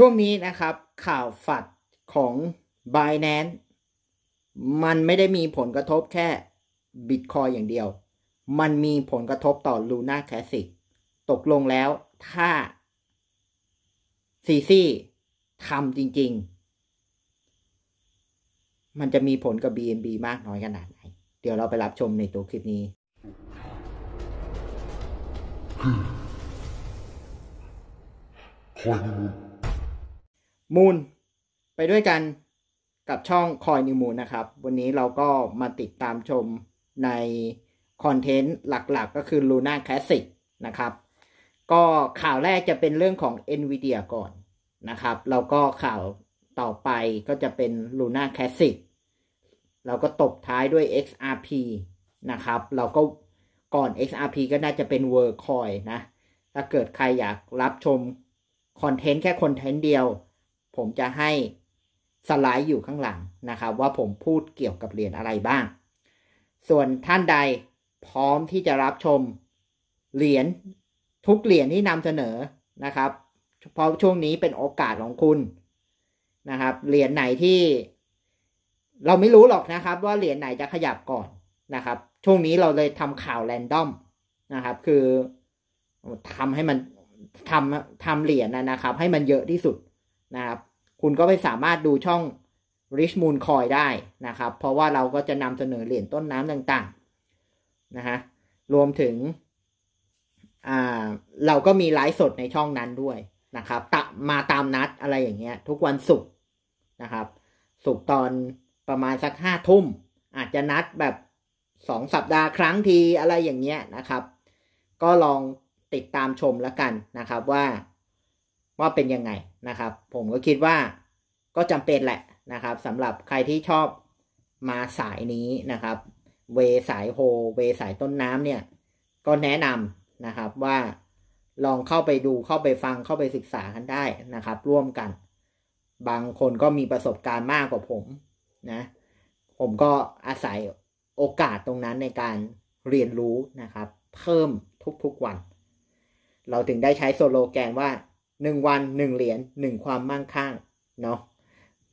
ช่วงนี้นะครับข่าวฝัดของ Binance มันไม่ได้มีผลกระทบแค่ Bitcoin อย่างเดียวมันมีผลกระทบต่อ Luna Classic ตกลงแล้วถ้า CC ทำจริงๆมันจะมีผลกับ BNB มากน้อยขนาดไหนเดี๋ยวเราไปรับชมในตัวคลิปนี้มูลไปด้วยกันกับช่องคอยนิวมูลนะครับวันนี้เราก็มาติดตามชมในคอนเทนต์หลักๆก็คือ Luna Classic นะครับก็ข่าวแรกจะเป็นเรื่องของ Nvidia ก่อนนะครับแล้วก็ข่าวต่อไปก็จะเป็น Luna Classic แล้วก็ตบท้ายด้วย XRP นะครับแล้วก็ก่อน XRP ก็น่าจะเป็น Workcoin นะถ้าเกิดใครอยากรับชมคอนเทนต์แค่คอนเทนต์เดียวผมจะให้สไลด์อยู่ข้างหลังนะครับว่าผมพูดเกี่ยวกับเหรียญอะไรบ้างส่วนท่านใดพร้อมที่จะรับชมเหรียญทุกเหรียญที่นำเสนอนะครับเพราะช่วงนี้เป็นโอกาสของคุณนะครับเหรียญไหนที่เราไม่รู้หรอกนะครับว่าเหรียญไหนจะขยับก่อนนะครับช่วงนี้เราเลยทำข่าวแรนดอมนะครับคือทำให้มันทำเหรียญนะครับให้มันเยอะที่สุดนะครับคุณก็ไปสามารถดูช่อง Rich Moon Coin ได้นะครับเพราะว่าเราก็จะนำเสนอเหรียญต้นน้ำต่างๆนะฮะรวมถึงเราก็มีไลฟ์สดในช่องนั้นด้วยนะครับมาตามนัดอะไรอย่างเงี้ยทุกวันศุกร์นะครับศุกร์ตอนประมาณสัก 5 ทุ่มอาจจะนัดแบบ2 สัปดาห์ครั้งทีอะไรอย่างเงี้ยนะครับก็ลองติดตามชมแล้วกันนะครับว่าเป็นยังไงนะครับผมก็คิดว่าก็จำเป็นแหละนะครับสำหรับใครที่ชอบมาสายนี้นะครับเวสายโฮเวสายต้นน้ำเนี่ยก็แนะนำนะครับว่าลองเข้าไปดูเข้าไปฟังเข้าไปศึกษากันได้นะครับร่วมกันบางคนก็มีประสบการณ์มากกว่าผมนะผมก็อาศัยโอกาสตรงนั้นในการเรียนรู้นะครับเพิ่มทุกๆวันเราถึงได้ใช้โซโลแกนว่า1วัน1เหรียญ1ความมั่งคั่งเนาะ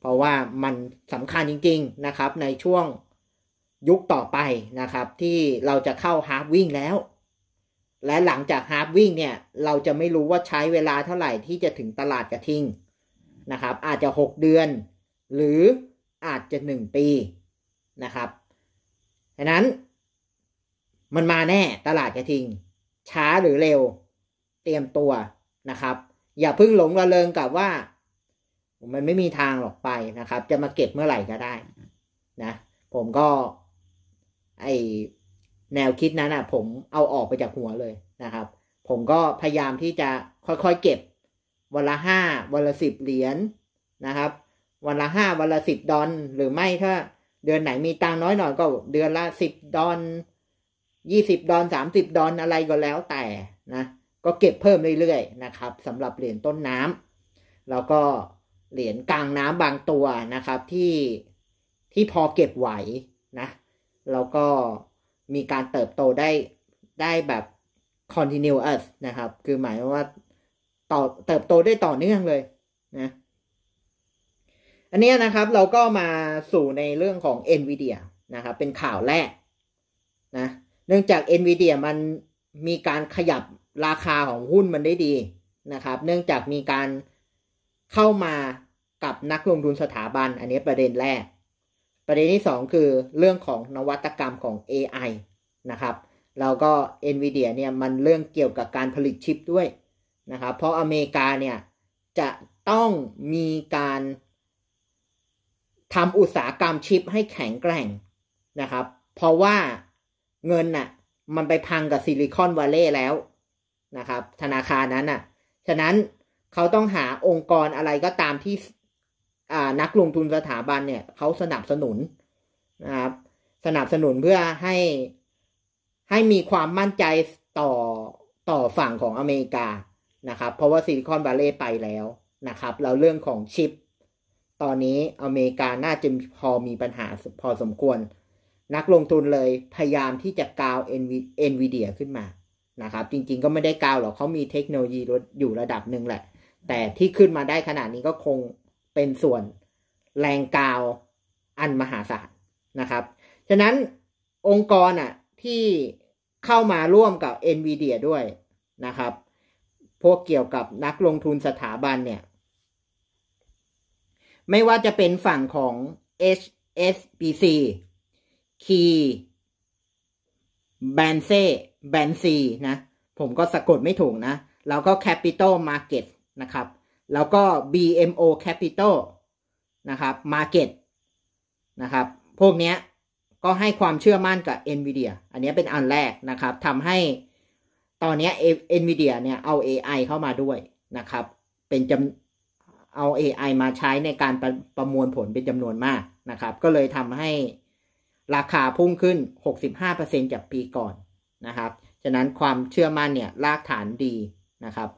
เพราะว่ามันสำคัญจริงๆนะครับในช่วงยุคต่อไปนะครับที่เราจะเข้าฮาร์ฟวิ่งแล้วและหลังจากฮาร์ฟวิ่งเนี่ยเราจะไม่รู้ว่าใช้เวลาเท่าไหร่ที่จะถึงตลาดกระทิงนะครับอาจจะ6เดือนหรืออาจจะ1ปีนะครับฉะนั้นมันมาแน่ตลาดกระทิงช้าหรือเร็วเตรียมตัวนะครับอย่าเพิ่งหลงระเริงกับว่ามันไม่มีทางหรอกไปนะครับจะมาเก็บเมื่อไหร่ก็ได้นะผมก็ไอแนวคิดนั้นนะผมเอาออกไปจากหัวเลยนะครับผมก็พยายามที่จะค่อยๆเก็บวันละ5วันละ10เหรียญนะครับวันละ5วันละ10ดอลหรือไม่ถ้าเดือนไหนมีตังน้อยหน่อยก็เดือนละ10ดอล20ดอล30ดอลอะไรก็แล้วแต่นะก็เก็บเพิ่มเรื่อยๆนะครับสำหรับเหรียญต้นน้ำแล้วก็เหรียญกลางน้ำบางตัวนะครับที่พอเก็บไหวนะแล้วก็มีการเติบโตได้แบบ continuous นะครับคือหมายว่าเติบโตได้ต่อเนื่องเลยนะอันนี้นะครับเราก็มาสู่ในเรื่องของ Nvidia นะครับเป็นข่าวแรกนะเนื่องจาก Nvidia มันมีการขยับราคาของหุ้นมันได้ดีนะครับเนื่องจากมีการเข้ามากับนักลงทุนสถาบันอันนี้ประเด็นแรกประเด็นที่2คือเรื่องของนวัตกรรมของ AI นะครับแล้วก็ Nvidia เนี่ยมันเรื่องเกี่ยวกับการผลิตชิปด้วยนะครับเพราะอเมริกาเนี่ยจะต้องมีการทำอุตสาหกรรมชิปให้แข็งแกร่งนะครับเพราะว่าเงินน่ะมันไปพังกับซิลิคอนวัลเลย์แล้วนะครับธนาคารนั้นน่ะฉะนั้นเขาต้องหาองค์กรอะไรก็ตามที่นักลงทุนสถาบันเนี่ยเขาสนับสนุนนะครับสนับสนุนเพื่อให้มีความมั่นใจต่อฝั่งของอเมริกานะครับเพราะว่าซิลิคอนวัลเลย์ไปแล้วนะครับแล้วเรื่องของชิปตอนนี้อเมริกาน่าจะพอมีปัญหาพอสมควรนักลงทุนเลยพยายามที่จะกาว Nvidia ขึ้นมานะครับจริงๆก็ไม่ได้กาวหรอกเขามีเทคโนโลยีอยู่ระดับหนึ่งแหละ แต่ที่ขึ้นมาได้ขนาดนี้ก็คงเป็นส่วนแรงกาวอันมหาศาลนะครับฉะนั้นองค์กรอ่ะที่เข้ามาร่วมกับ Nvidia ด้วยนะครับพวกเกี่ยวกับนักลงทุนสถาบันเนี่ยไม่ว่าจะเป็นฝั่งของ HSBC คีแบนเซ่แบนซีนะผมก็สะกดไม่ถูกนะแล้วก็ Capital Market นะครับแล้วก็ BMO Capital นะครับ Market นะครับพวกเนี้ยก็ให้ความเชื่อมั่นกับ Nvidia อันนี้เป็นอันแรกนะครับทำให้ตอนนี้ Nvidia เนี่ยเอา AI เข้ามาด้วยนะครับเป็นเอา AI มาใช้ในการประมวลผลเป็นจำนวนมากนะครับก็เลยทำให้ราคาพุ่งขึ้น 65% จากปีก่อนนะครับฉะนั้นความเชื่อมั่นเนี่ยรากฐานดีนะครับ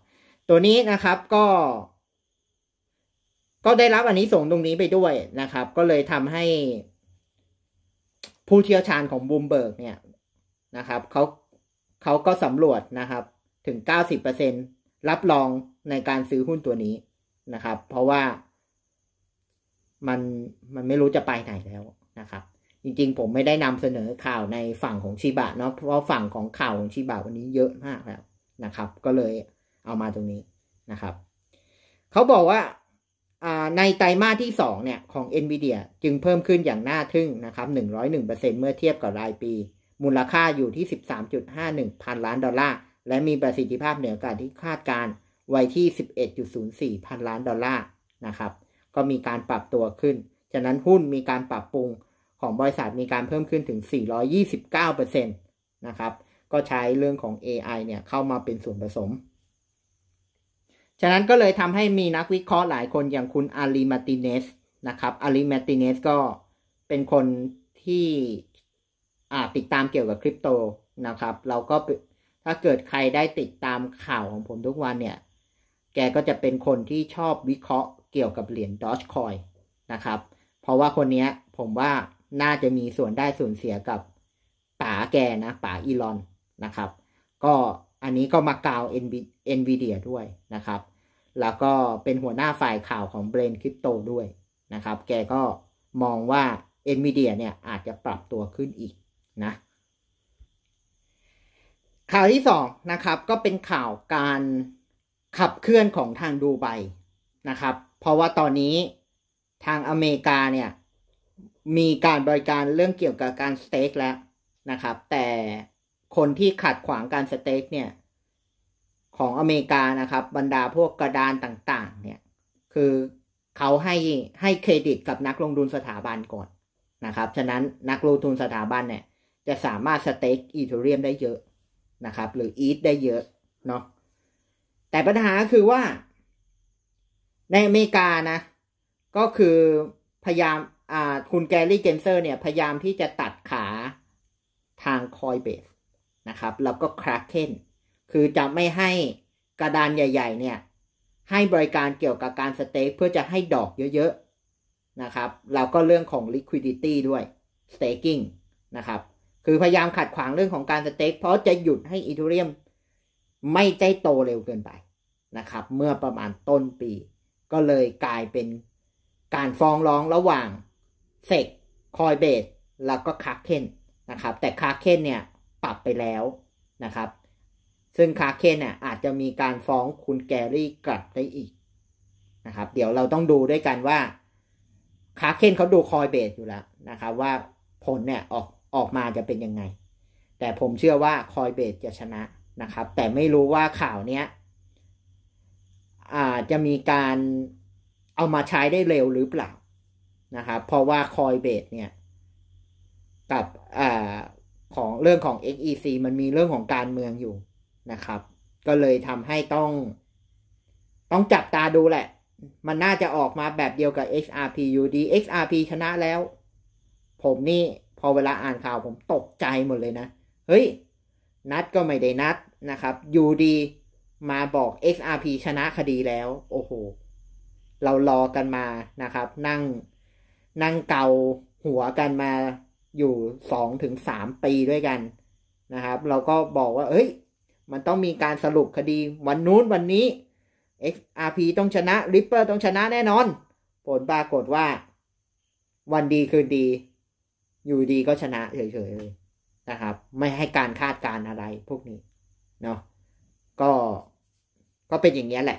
ตัวนี้นะครับก็ได้รับอันนี้ส่งตรงนี้ไปด้วยนะครับก็เลยทำให้ผู้เชี่ยวชาญของบูมเบิร์กเนี่ยนะครับเขาก็สำรวจนะครับถึง 90% รับรองในการซื้อหุ้นตัวนี้นะครับเพราะว่ามันไม่รู้จะไปไหนแล้วนะครับจริงๆผมไม่ได้นำเสนอข่าวในฝั่งของชิบะเนาะเพราะฝั่งของข่าวของชิบะวันนี้เยอะมากแล้วนะครับก็เลยเอามาตรงนี้นะครับเขาบอกว่าในไตรมาสที่2เนี่ยของ Nvidia จึงเพิ่มขึ้นอย่างน่าทึ่งนะครับ 101% เมื่อเทียบกับรายปีมูลค่าอยู่ที่ 13.51 พันล้านดอลลาร์และมีประสิทธิภาพเหนือกว่าที่คาดการไว้ที่ 11.04 พันล้านดอลลาร์นะครับก็มีการปรับตัวขึ้นฉะนั้นหุ้นมีการปรับปรุงของบริษัทมีการเพิ่มขึ้นถึง 429% นะครับก็ใช้เรื่องของ AI เนี่ยเข้ามาเป็นส่วนผสมฉะนั้นก็เลยทำให้มีนักวิเคราะห์หลายคนอย่างคุณอาลีมาติเนสนะครับอาลีมาติเนสก็เป็นคนที่ติดตามเกี่ยวกับคริปโตนะครับเราก็ถ้าเกิดใครได้ติดตามข่าวของผมทุกวันเนี่ยแกก็จะเป็นคนที่ชอบวิเคราะห์เกี่ยวกับเหรียญดอจคอยนะครับเพราะว่าคนนี้ผมว่าน่าจะมีส่วนได้ส่วนเสียกับป๋าแกนะป๋าอีลอนนะครับก็อันนี้ก็มากล่าว Nvidia ด้วยนะครับแล้วก็เป็นหัวหน้าฝ่ายข่าวของเบรนคริปโตด้วยนะครับแกก็มองว่า Nvidia เนี่ยอาจจะปรับตัวขึ้นอีกนะข่าวที่2นะครับก็เป็นข่าวการขับเคลื่อนของทางดูไบนะครับเพราะว่าตอนนี้ทางอเมริกาเนี่ยมีการบริการเรื่องเกี่ยวกับการสเต็กแล้วนะครับแต่คนที่ขัดขวางการสเต็กเนี่ยของอเมริกานะครับบรรดาพวกกระดานต่างๆเนี่ยคือเขาให้เครดิตกับนักลงทุนสถาบันก่อนนะครับฉะนั้นนักลงทุนสถาบันเนี่ยจะสามารถสเต็กอีเธอเรียมได้เยอะนะครับหรืออีทได้เยอะเนาะแต่ปัญหาคือว่าในอเมริกานะก็คือพยายามคุณแกรี่เกนเซอร์เนี่ยพยายามที่จะตัดขาทาง Coinbase นะครับแล้วก็ Kraken คือจะไม่ให้กระดานใหญ่ๆเนี่ยให้บริการเกี่ยวกับการสเต็กเพื่อจะให้ดอกเยอะๆนะครับแล้วก็เรื่องของ liquidity ด้วย staking นะครับคือพยายามขัดขวางเรื่องของการสเต็กเพราะจะหยุดให้ Ethereum ไม่ได้โตเร็วเกินไปนะครับเมื่อประมาณต้นปีก็เลยกลายเป็นการฟ้องร้องระหว่างเซก Coinbase แล้วก็ Kraken นะครับแต่ Kraken เนี่ยปรับไปแล้วนะครับซึ่ง Kraken เนี่ยอาจจะมีการฟ้องคุณแกรี่กลับได้อีกนะครับเดี๋ยวเราต้องดูด้วยกันว่า Kraken เขาดู Coinbase อยู่แล้วนะครับว่าผลเนี่ยออกมาจะเป็นยังไงแต่ผมเชื่อว่า Coinbase จะชนะนะครับแต่ไม่รู้ว่าข่าวเนี้ยจะมีการเอามาใช้ได้เร็วหรือเปล่านะครับเพราะว่า Coinbase เนี่ยกับของเรื่องของ SEC มันมีเรื่องของการเมืองอยู่นะครับก็เลยทำให้ต้องจับตาดูแหละมันน่าจะออกมาแบบเดียวกับ XRP อยู่ดี XRP ชนะแล้วผมนี่พอเวลาอ่านข่าวผมตกใจหมดเลยนะเฮ้ยนัดก็ไม่ได้นัดนะครับอยู่ดีมาบอก XRP ชนะคดีแล้วโอ้โหเรารอกันมานะครับนั่งเกาหัวกันมาอยู่ 2-3 ปีด้วยกันนะครับเราก็บอกว่าเฮ้ยมันต้องมีการสรุปคดีวันนู้นวันนี้ XRP ต้องชนะ Ripple ต้องชนะแน่นอนผลปรากฏว่าวันดีคืนดีอยู่ดีก็ชนะเฉยๆเลยนะครับไม่ให้การคาดการณ์อะไรพวกนี้เนาะก็เป็นอย่างนี้แหละ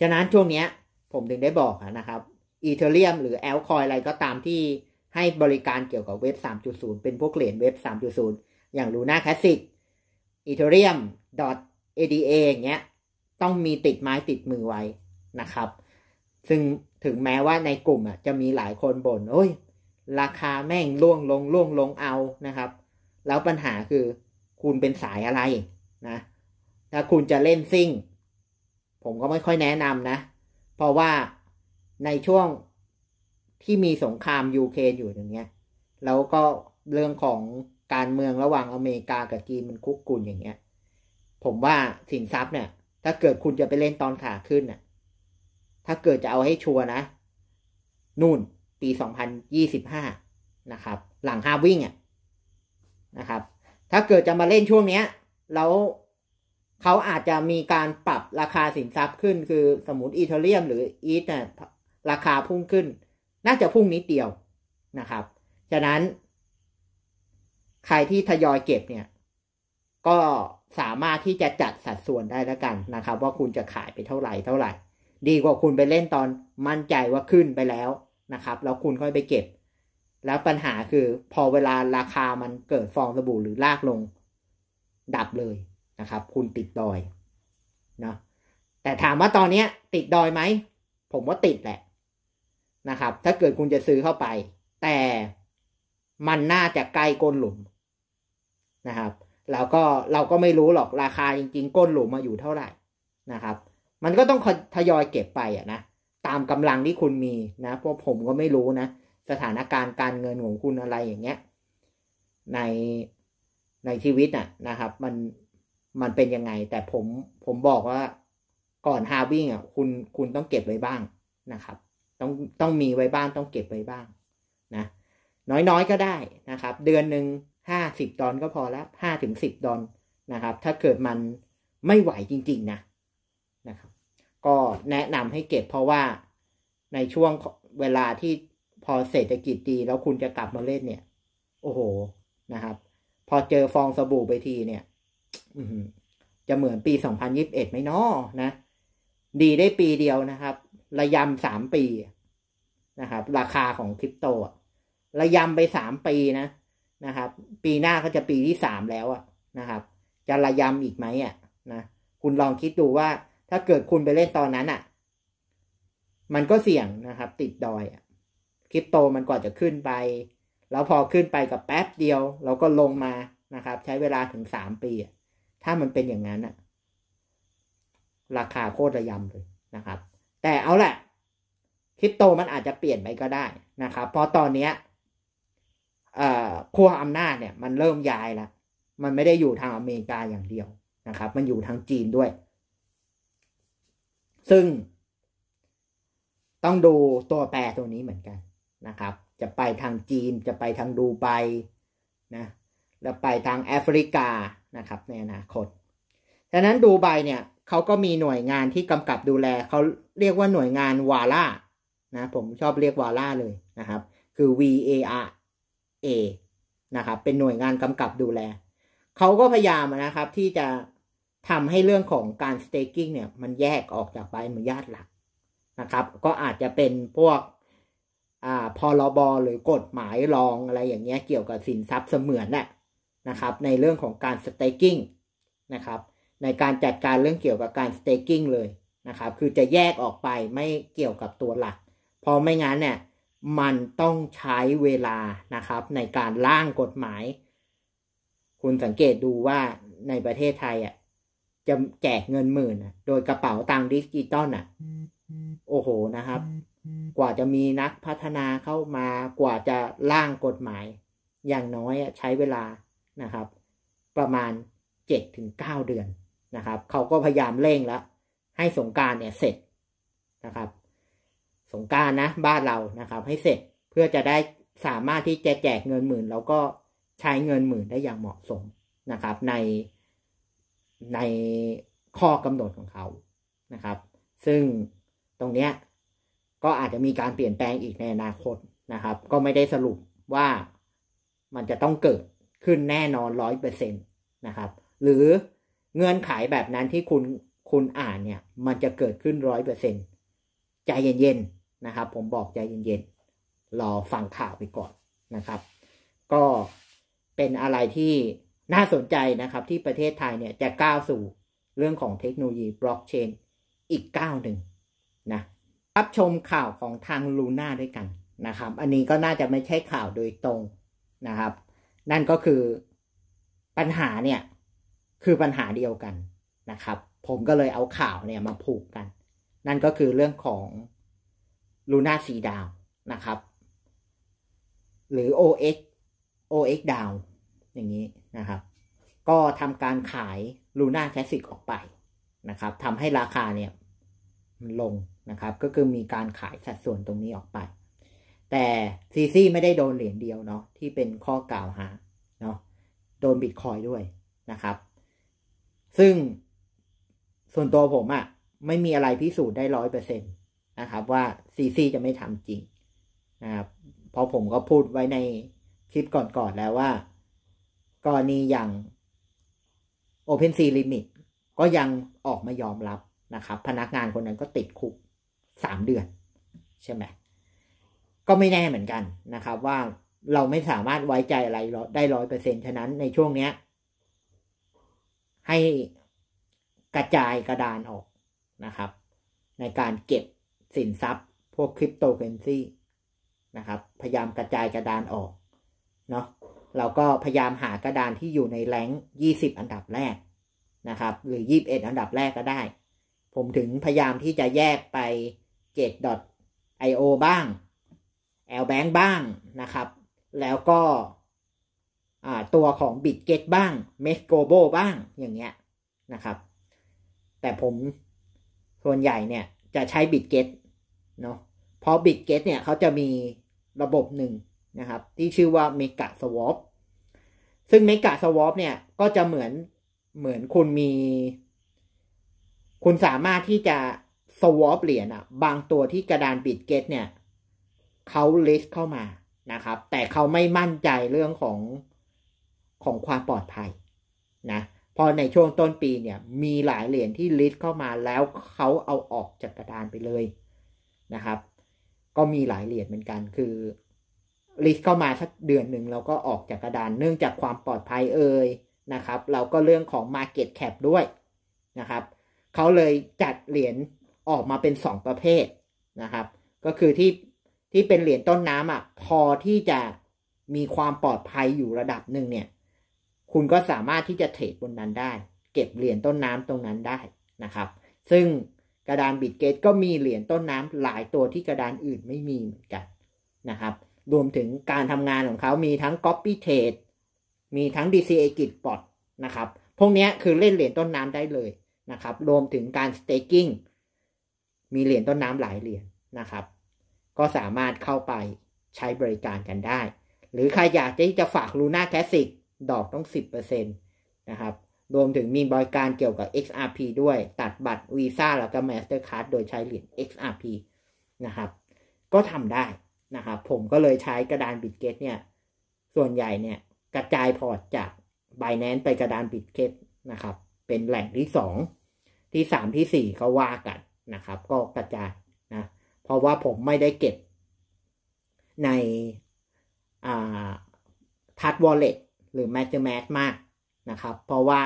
ฉะนั้นช่วงเนี้ยผมถึงได้บอกนะครับ Ethereum หรือ Altcoin อะไรก็ตามที่ให้บริการเกี่ยวกับเว็บ 3.0 เป็นพวกเหรียญเว็บ 3.0 อย่าง Luna Classic Ethereum .ada อย่างเงี้ยต้องมีติดไม้ติดมือไว้นะครับซึ่งถึงแม้ว่าในกลุ่มจะมีหลายคนบ่นโอ้ยราคาแม่งล่วงลงเอานะครับแล้วปัญหาคือคุณเป็นสายอะไรนะถ้าคุณจะเล่นซิ่งผมก็ไม่ค่อยแนะนำนะเพราะว่าในช่วงที่มีสงครามยูเครนอยู่อย่างเงี้ยแล้วก็เรื่องของการเมืองระหว่างอเมริกากับจีนมันคุกกุ่นอย่างเงี้ยผมว่าสินทรัพย์เนี่ยถ้าเกิดคุณจะไปเล่นตอนขาขึ้นน่ะถ้าเกิดจะเอาให้ชัวร์นะนู่นปี2025นะครับหลังฮาวิ่งนะครับถ้าเกิดจะมาเล่นช่วงเนี้ยแล้วเขาอาจจะมีการปรับราคาสินทรัพย์ขึ้นคือสมมุติอีเธเรียมหรืออีทเนี่ยราคาพุ่งขึ้นน่าจะพุ่งนิดเดียวนะครับฉะนั้นใครที่ทยอยเก็บเนี่ยก็สามารถที่จะจัดสัดส่วนได้แล้วกันนะครับว่าคุณจะขายไปเท่าไหร่ดีกว่าคุณไปเล่นตอนมั่นใจว่าขึ้นไปแล้วนะครับแล้วคุณค่อยไปเก็บแล้วปัญหาคือพอเวลาราคามันเกิดฟองสบู่หรือลากลงดับเลยนะครับคุณติดดอยนะแต่ถามว่าตอนนี้ติดดอยไหมผมว่าติดแหละนะครับถ้าเกิดคุณจะซื้อเข้าไปแต่มันน่าจะใกล้ก้นหลุมนะครับแล้วก็เราก็ไม่รู้หรอกราคาจริงๆก้นหลุมมาอยู่เท่าไหร่นะครับมันก็ต้องทยอยเก็บไปนะตามกำลังที่คุณมีนะเพราะผมก็ไม่รู้นะสถานการณ์การเงินของคุณอะไรอย่างเงี้ยในชีวิตนะครับมันเป็นยังไงแต่ผมบอกว่าก่อนฮาวิ่งคุณต้องเก็บไว้บ้างนะครับต้องมีไว้บ้างต้องเก็บไว้บ้างนะน้อยๆก็ได้นะครับเดือนหนึ่ง$50ก็พอละ$5 ถึง$10นะครับถ้าเกิดมันไม่ไหวจริงๆนะครับก็แนะนำให้เก็บเพราะว่าในช่วงเวลาที่พอเศรษฐกิจดีแล้วคุณจะกลับมาเล่นเนี่ยโอ้โหนะครับพอเจอฟองสบู่ไปทีเนี่ยจะเหมือนปี2021ไหมน้อนะดีได้ปีเดียวนะครับระยำ3 ปีนะครับราคาของคริปโตระยำไป3 ปีนะครับปีหน้าก็จะปีที่3แล้วนะครับจะระยำอีกไหมนะคุณลองคิดดูว่าถ้าเกิดคุณไปเล่นตอนนั้นมันก็เสี่ยงนะครับติดดอยคริปโตมันกว่าจะขึ้นไปแล้วพอขึ้นไปกับแป๊บเดียวเราก็ลงมานะครับใช้เวลาถึง3 ปีถ้ามันเป็นอย่างนั้นราคาโคตรระยำเลยนะครับแต่เอาแหละคริปโตมันอาจจะเปลี่ยนไปก็ได้นะครับเพราะตอนนี้ขั้วอำนาจเนี่ยมันเริ่มย้ายแล้วมันไม่ได้อยู่ทางอเมริกาอย่างเดียวนะครับมันอยู่ทางจีนด้วยซึ่งต้องดูตัวแปรตัวนี้เหมือนกันนะครับจะไปทางจีนจะไปทางดูไบนะแล้วไปทางแอฟริกานะครับในอนาคตฉะนั้นดูไบเนี่ยเขาก็มีหน่วยงานที่กำกับดูแลเขาเรียกว่าหน่วยงานวาร่านะผมชอบเรียกวาร่าเลยนะครับคือ VARA นะครับเป็นหน่วยงานกำกับดูแลเขาก็พยายามนะครับที่จะทำให้เรื่องของการ staking เนี่ยมันแยกออกจากใบอนุญาตหลักนะครับก็อาจจะเป็นพวกพรบหรือกฎหมายรองอะไรอย่างเงี้ยเกี่ยวกับสินทรัพย์เสมือนนะครับในเรื่องของการ staking นะครับในการจัดการเรื่องเกี่ยวกับการ staking เลยนะครับคือจะแยกออกไปไม่เกี่ยวกับตัวหลักเพราะไม่งั้นเนี่ยมันต้องใช้เวลานะครับในการร่างกฎหมายคุณสังเกตดูว่าในประเทศไทยจะแจกเงินหมื่นโดยกระเป๋าตังค์ดิจิตอลโอ้โหนะครับกว่าจะมีนักพัฒนาเข้ามากว่าจะร่างกฎหมายอย่างน้อยใช้เวลานะครับประมาณ 7-9 เดือนนะครับเขาก็พยายามเร่งแล้วให้สงกรานต์เสร็จนะครับสงกรานต์นะบ้านเรานะครับให้เสร็จเพื่อจะได้สามารถที่จะแจกเงินหมื่นแล้วก็ใช้เงินหมื่นได้อย่างเหมาะสมนะครับในข้อกำหนดของเขา นะครับซึ่งตรงเนี้ยก็อาจจะมีการเปลี่ยนแปลงอีกในอนาคตนะครับก็ไม่ได้สรุปว่ามันจะต้องเกิดขึ้นแน่นอน 100% นะครับหรือเงื่อนไขแบบนั้นที่คุณอ่านเนี่ยมันจะเกิดขึ้น 100% ใจเย็นๆนะครับผมบอกใจเย็นๆรอฟังข่าวไปก่อนนะครับก็เป็นอะไรที่น่าสนใจนะครับที่ประเทศไทยเนี่ยจะก้าวสู่เรื่องของเทคโนโลยีบล็อกเชนอีกก้าวหนึ่งนะรับชมข่าวของทาง Luna ด้วยกันนะครับอันนี้ก็น่าจะไม่ใช่ข่าวโดยตรงนะครับนั่นก็คือปัญหาเนี่ยคือปัญหาเดียวกันนะครับผมก็เลยเอาข่าวเนี่ยมาผูกกันนั่นก็คือเรื่องของ Luna สีดาวนะครับหรือ OX Down อย่างนี้นะครับก็ทำการขาย Luna Classic ออกไปนะครับทำให้ราคาเนี่ยลงนะครับก็คือมีการขายสัดส่วนตรงนี้ออกไปแต่ซีซี่ไม่ได้โดนเหรียญเดียวเนาะที่เป็นข้อกล่าวหาเนาะโดนบิตคอยด้วยนะครับซึ่งส่วนตัวผมอะไม่มีอะไรพิสูจน์ได้ 100% นะครับว่าซีซี่จะไม่ทำจริงนะครับเพราะผมก็พูดไว้ในคลิปก่อนๆแล้วว่ากรณีอย่าง OpenSea Limit ก็ยังออกมายอมรับนะครับพนักงานคนนั้นก็ติดคุก3 เดือนใช่ไหมก็ไม่แน่เหมือนกันนะครับว่าเราไม่สามารถไว้ใจอะไรได้ 100% ฉะนั้นในช่วงเนี้ยให้กระจายกระดานออกนะครับในการเก็บสินทรัพย์พวกคริปโตเคอเรนซีนะครับพยายามกระจายกระดานออกเนาะเราก็พยายามหากระดานที่อยู่ในแรงค์20อันดับแรกนะครับหรือ21อันดับแรกก็ได้ผมถึงพยายามที่จะแยกไป Jet.io บ้าง Lbank บ้างนะครับแล้วก็ตัวของ Bitget บ้าง Megaswap บ้างอย่างเงี้ยนะครับแต่ผมส่วนใหญ่เนี่ยจะใช้ Bitget เนาะเพราะ Bitget เนี่ยเขาจะมีระบบหนึ่งนะครับที่ชื่อว่า Megaswap ซึ่ง Megaswap เนี่ยก็จะเหมือนคุณสามารถที่จะ swap เหรียญบางตัวที่กระดาน Bitget เนี่ยเขาลิสต์เข้ามานะครับแต่เขาไม่มั่นใจเรื่องของความปลอดภัยนะพอในช่วงต้นปีเนี่ยมีหลายเหรียญที่ลิสต์เข้ามาแล้วเขาเอาออกจากกระดานไปเลยนะครับก็มีหลายเหรียญเหมือนกันคือลิสต์เข้ามาสักเดือนหนึ่งแล้วก็ออกจากกระดานเนื่องจากความปลอดภัยนะครับเราก็เรื่องของ Market Cap ด้วยนะครับเขาเลยจัดเหรียญออกมาเป็น2ประเภทนะครับก็คือที่เป็นเหรียญต้นน้ำพอที่จะมีความปลอดภัยอยู่ระดับหนึ่งเนี่ยคุณก็สามารถที่จะเทรดบนนั้นได้เก็บเหรียญต้นน้ำตรงนั้นได้นะครับซึ่งกระดาน Bitget ก็มีเหรียญต้นน้ำหลายตัวที่กระดานอื่นไม่มีเหมือนกันนะครับรวมถึงการทำงานของเขามีทั้ง Copy Trade มีทั้ง DCA กิจปอดนะครับพวกนี้คือเล่นเหรียญต้นน้ำได้เลยนะครับรวมถึงการ Staking มีเหรียญต้นน้ำหลายเหรียญนะครับก็สามารถเข้าไปใช้บริการกันได้หรือใครอยากที่จะฝาก Luna Classic ดอกต้อง 10% นะครับรวมถึงมีบริการเกี่ยวกับ XRP ด้วยตัดบัตร Visa แล้วก็ Mastercard โดยใช้เหรียญ XRP นะครับก็ทำได้นะครับผมก็เลยใช้กระดาน Bitget เนี่ยส่วนใหญ่เนี่ยกระจายพอร์ตจาก Binance ไปกระดาน Bitget นะครับเป็นแหล่งที่2ที่3ที่4เขาว่ากันนะครับก็กระจายนะเพราะว่าผมไม่ได้เก็บในทัชวอลเล็ตหรือแมทเทอร์แมทมากนะครับเพราะว่า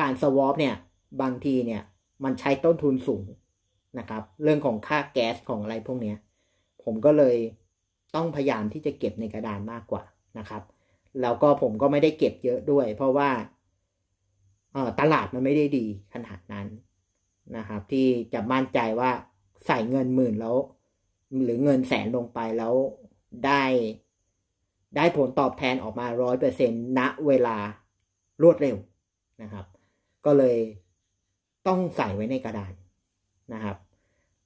การสวอปเนี่ยบางทีเนี่ยมันใช้ต้นทุนสูงนะครับเรื่องของค่าแก๊สของอะไรพวกเนี้ยผมก็เลยต้องพยายามที่จะเก็บในกระดานมากกว่านะครับแล้วก็ผมก็ไม่ได้เก็บเยอะด้วยเพราะว่าตลาดมันไม่ได้ดีขนาดนั้นนะครับที่จะมั่นใจว่าใส่เงินหมื่นแล้วหรือเงินแสนลงไปแล้วได้ผลตอบแทนออกมา 100% ณเวลารวดเร็วนะครับก็เลยต้องใส่ไว้ในกระดานนะครับ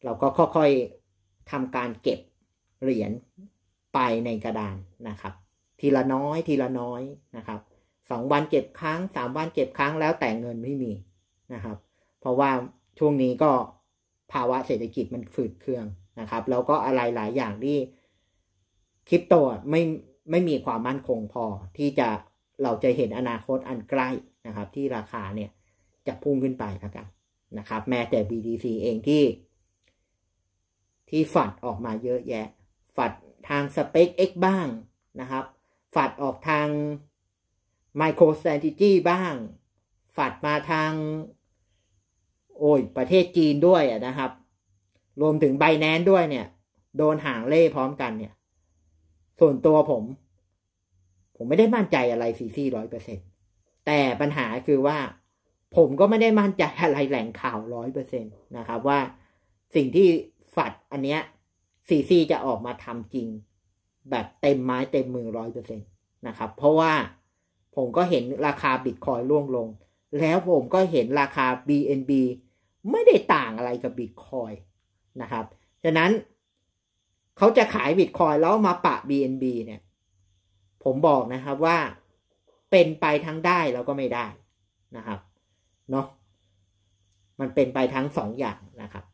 เราก็ค่อยๆทำการเก็บเหรียญไปในกระดานนะครับทีละน้อยทีละน้อยนะครับ2วันเก็บครั้ง3วันเก็บครั้งแล้วแต่เงินไม่มีนะครับเพราะว่าช่วงนี้ก็ ภาวะเศรษฐกิจมันฝืดเคืองนะครับแล้วก็อะไรหลายอย่างที่คริปโตไม่มีความมั่นคงพอที่จะเราจะเห็นอนาคตอันใกล้นะครับที่ราคาเนี่ยจะพุ่งขึ้นไปแล้วกันนะครับแม้แต่ BTC เองที่ฝัดออกมาเยอะแยะฝัดทาง SpaceX บ้างนะครับฝัดออกทาง MicroStrategy บ้างฝัดมาทางประเทศจีนด้วยนะครับรวมถึง Binance ด้วยเนี่ยโดนหางเล่พร้อมกันเนี่ยส่วนตัวผมไม่ได้มั่นใจอะไรซี่ๆ 100% แต่ปัญหาคือว่าผมก็ไม่ได้มั่นใจอะไรแหล่งข่าว 100% นะครับว่าสิ่งที่ฝัดอันเนี้ยซี่ๆจะออกมาทำจริงแบบเต็มไม้เต็มมือ 100% นะครับเพราะว่าผมก็เห็นราคา Bitcoin ร่วงลงแล้วผมก็เห็นราคา BNB ไม่ได้ต่างอะไรกับ Bitcoin นะครับฉะนั้นเขาจะขาย Bitcoin แล้วมาปะ BNB เนี่ยผมบอกนะครับว่าเป็นไปทั้งได้แล้วก็ไม่ได้นะครับเนาะมันเป็นไปทั้งสองอย่างนะครับ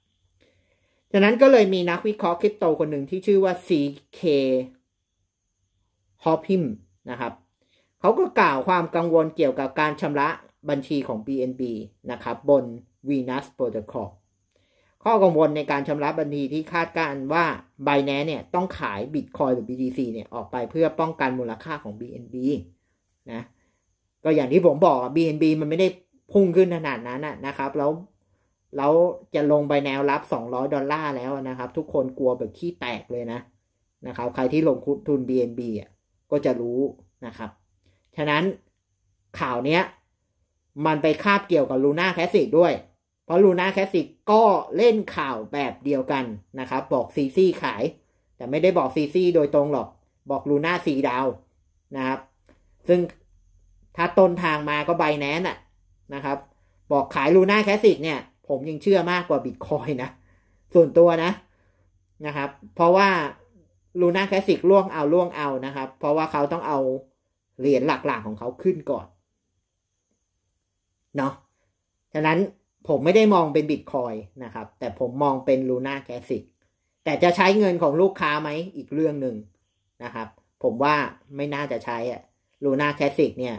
ฉะนั้นก็เลยมีนักวิเคราะห์คริปโตคนหนึ่งที่ชื่อว่า CK Hoppin นะครับเขาก็กล่าวความกังวลเกี่ยวกับการชำระบัญชีของ BNB นะครับบน Venus Protocol ข้อกังวลในการชำระบัญชีที่คาดการณ์ว่า Binance เนี่ยต้องขาย Bitcoin หรือ BTC เนี่ยออกไปเพื่อป้องกันมูลค่าของ BNB นะก็อย่างที่ผมบอก BNB มันไม่ได้พุ่งขึ้นขนาดนั้นนะครับแล้วจะลงไปแนวรับ$200แล้วนะครับทุกคนกลัวแบบขี้แตกเลยนะครับใครที่ลงทุน BNB อ่ะก็จะรู้นะครับฉะนั้นข่าวเนี้ยมันไปคาบเกี่ยวกับ Luna Classic ด้วยเพราะ Luna Classic ก็เล่นข่าวแบบเดียวกันนะครับบอกซีซีขายแต่ไม่ได้บอกซีซีโดยตรงหรอกบอก Luna 4 ดาวนะครับซึ่งถ้าต้นทางมาก็ Binance อ่ะนะครับบอกขาย Luna Classic เนี่ยผมยังเชื่อมากกว่า Bitcoin นะส่วนตัวนะครับเพราะว่า Luna Classic ล่วงเอานะครับเพราะว่าเขาต้องเอาเหรียญหลักๆของเขาขึ้นก่อนเนาะฉะนั้นผมไม่ได้มองเป็น Bitcoin นะครับแต่ผมมองเป็น Luna Classic แต่จะใช้เงินของลูกค้าไหมอีกเรื่องหนึ่งนะครับผมว่าไม่น่าจะใช้อะ Luna Classic เนี่ย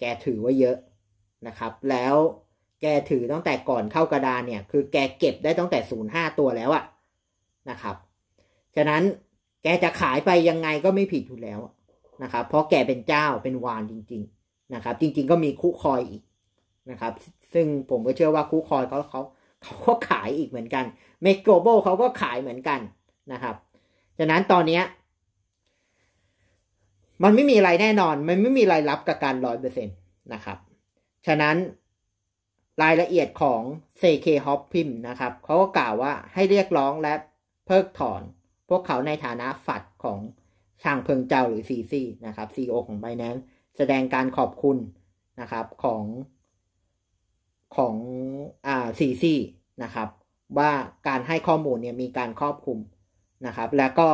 แกถือไว้เยอะนะครับแล้วแกถือตั้งแต่ก่อนเข้ากระดานเนี่ยคือแกเก็บได้ตั้งแต่05ตัวแล้วอะนะครับฉะนั้นแกจะขายไปยังไงก็ไม่ผิดอยู่แล้วนะครับเพราะแกเป็นเจ้าเป็นวานจริงๆนะครับจริงๆก็มีคู่คอยอีกนะครับซึ่งผมก็เชื่อว่าคู่คอยเขาก็ขายอีกเหมือนกันเมกโกโบเขาก็ขายเหมือนกันนะครับฉะนั้นตอนนี้มันไม่มีอะไรแน่นอนมันไม่มีอะไรรับกับการ 100% นะครับฉะนั้นรายละเอียดของ CK Hoppin นะครับเขาก็กล่าวว่าให้เรียกร้องและเพิกถอนพวกเขาในฐานะฝัดของช่างเพิงเจ้าหรือ CC นะครับ CEO ของ Binance แสดงการขอบคุณนะครับของ CC นะครับว่าการให้ข้อมูลเนี่ยมีการครอบคลุมนะครับแล้วก็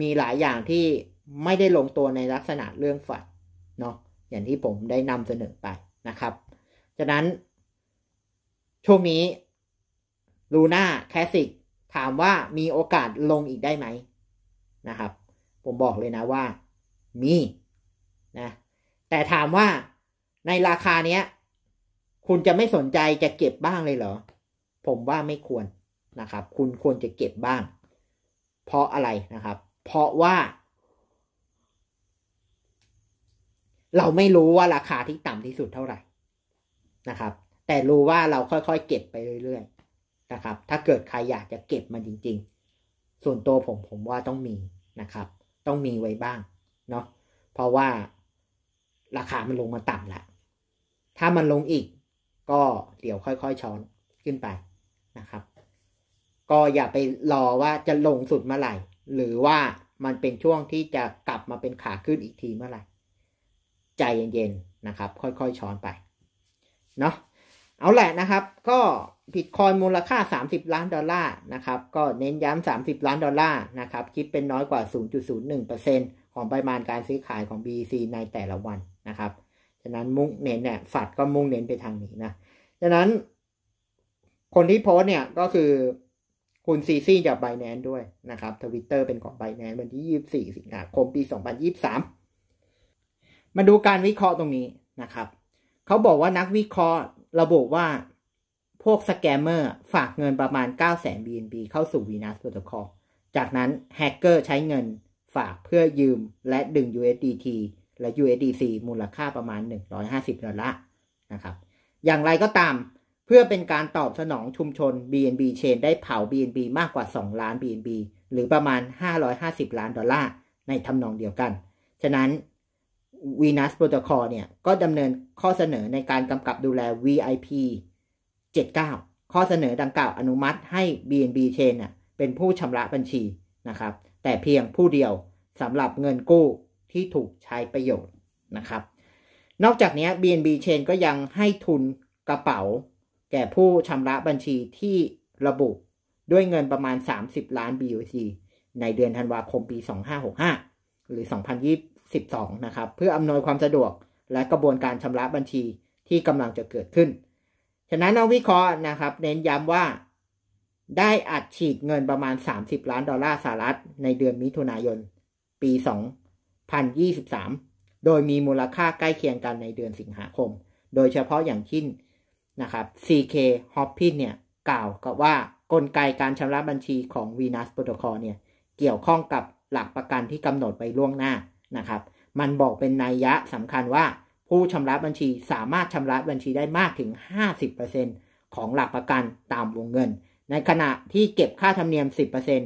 มีหลายอย่างที่ไม่ได้ลงตัวในลักษณะเรื่องฝัดเนาะอย่างที่ผมได้นำเสนอไปนะครับฉะนั้นช่วงนี้ Luna Classic ถามว่ามีโอกาสลงอีกได้ไหมนะครับผมบอกเลยนะว่ามีนะแต่ถามว่าในราคาเนี้ยคุณจะไม่สนใจจะเก็บบ้างเลยเหรอผมว่าไม่ควรนะครับคุณควรจะเก็บบ้างเพราะอะไรนะครับเพราะว่าเราไม่รู้ว่าราคาที่ต่ำที่สุดเท่าไหร่นะครับแต่รู้ว่าเราค่อยๆเก็บไปเรื่อยๆนะครับถ้าเกิดใครอยากจะเก็บมันจริงๆส่วนตัวผมว่าต้องมีนะครับต้องมีไว้บ้างเนาะเพราะว่าราคามันลงมาต่ำละถ้ามันลงอีกก็เดี๋ยวค่อยๆช้อนขึ้นไปนะครับก็อย่าไปรอว่าจะลงสุดเมื่อไหร่หรือว่ามันเป็นช่วงที่จะกลับมาเป็นขาขึ้นอีกทีเมื่อไหร่ใจเย็นๆนะครับค่อยๆช้อนไปเนาะเอาแหละนะครับก็Bitcoinมูลค่า$30 ล้านนะครับก็เน้นย้ำ$30 ล้านนะครับคิดเป็นน้อยกว่า 0.01% ของปริมาณการซื้อขายของ BTC ในแต่ละวันนะครับฉะนั้นมุ่งเน้นฝัดก็มุ่งเน้นไปทางนี้นะฉะนั้น คนที่โพสเนี่ยก็คือคุณซีซี่จาก Binance ด้วยนะครับ Twitter เป็นของ Binance วันที่24สิงหาคมปี2023มาดูการวิเคราะห์ตรงนี้นะครับเขาบอกว่านักวิเคราะห์ระบุว่าพวกสแกมเมอร์ฝากเงินประมาณ 900,000 BNB เข้าสู่ Venus Protocol จากนั้นแฮกเกอร์ใช้เงินฝากเพื่อยืมและดึง USDT และ USDC มูลค่าประมาณ$150นะครับอย่างไรก็ตามเพื่อเป็นการตอบสนองชุมชน BNB Chain ได้เผา BNB มากกว่า2ล้าน BNB หรือประมาณ$550 ล้านในทำนองเดียวกันฉะนั้น Venus Protocol เนี่ยก็ดำเนินข้อเสนอในการกำกับดูแล VIP 79ข้อเสนอดังกล่าวอนุมัติให้ BNB Chain น่ะเป็นผู้ชำระบัญชีนะครับแต่เพียงผู้เดียวสำหรับเงินกู้ที่ถูกใช้ประโยชน์นะครับนอกจากนี้ BNB Chain ก็ยังให้ทุนกระเป๋าแก่ผู้ชำระบัญชีที่ระบุด้วยเงินประมาณ$30 ล้าน BUSD ในเดือนธันวาคมปี2565หรือ2022นะครับเพื่ออำนวยความสะดวกและกระบวนการชำระบัญชีที่กำลังจะเกิดขึ้นฉะนั้นนักวิเคราะห์นะครับเน้นย้ำว่าได้อัดฉีดเงินประมาณ$30 ล้านในเดือนมิถุนายนปี2023โดยมีมูลค่าใกล้เคียงกันในเดือนสิงหาคมโดยเฉพาะอย่างที่นะครับ CK Hoppin เนี่ยกล่าวกับว่ากลไกการชำระบัญชีของ Venus Protocol เนี่ยเกี่ยวข้องกับหลักประกันที่กำหนดไว้ล่วงหน้านะครับมันบอกเป็นนัยยะสำคัญว่าผู้ชำระบัญชีสามารถชำระบัญชีได้มากถึง 50% ของหลักประกันตามวงเงินในขณะที่เก็บค่าธรรมเนียม 10%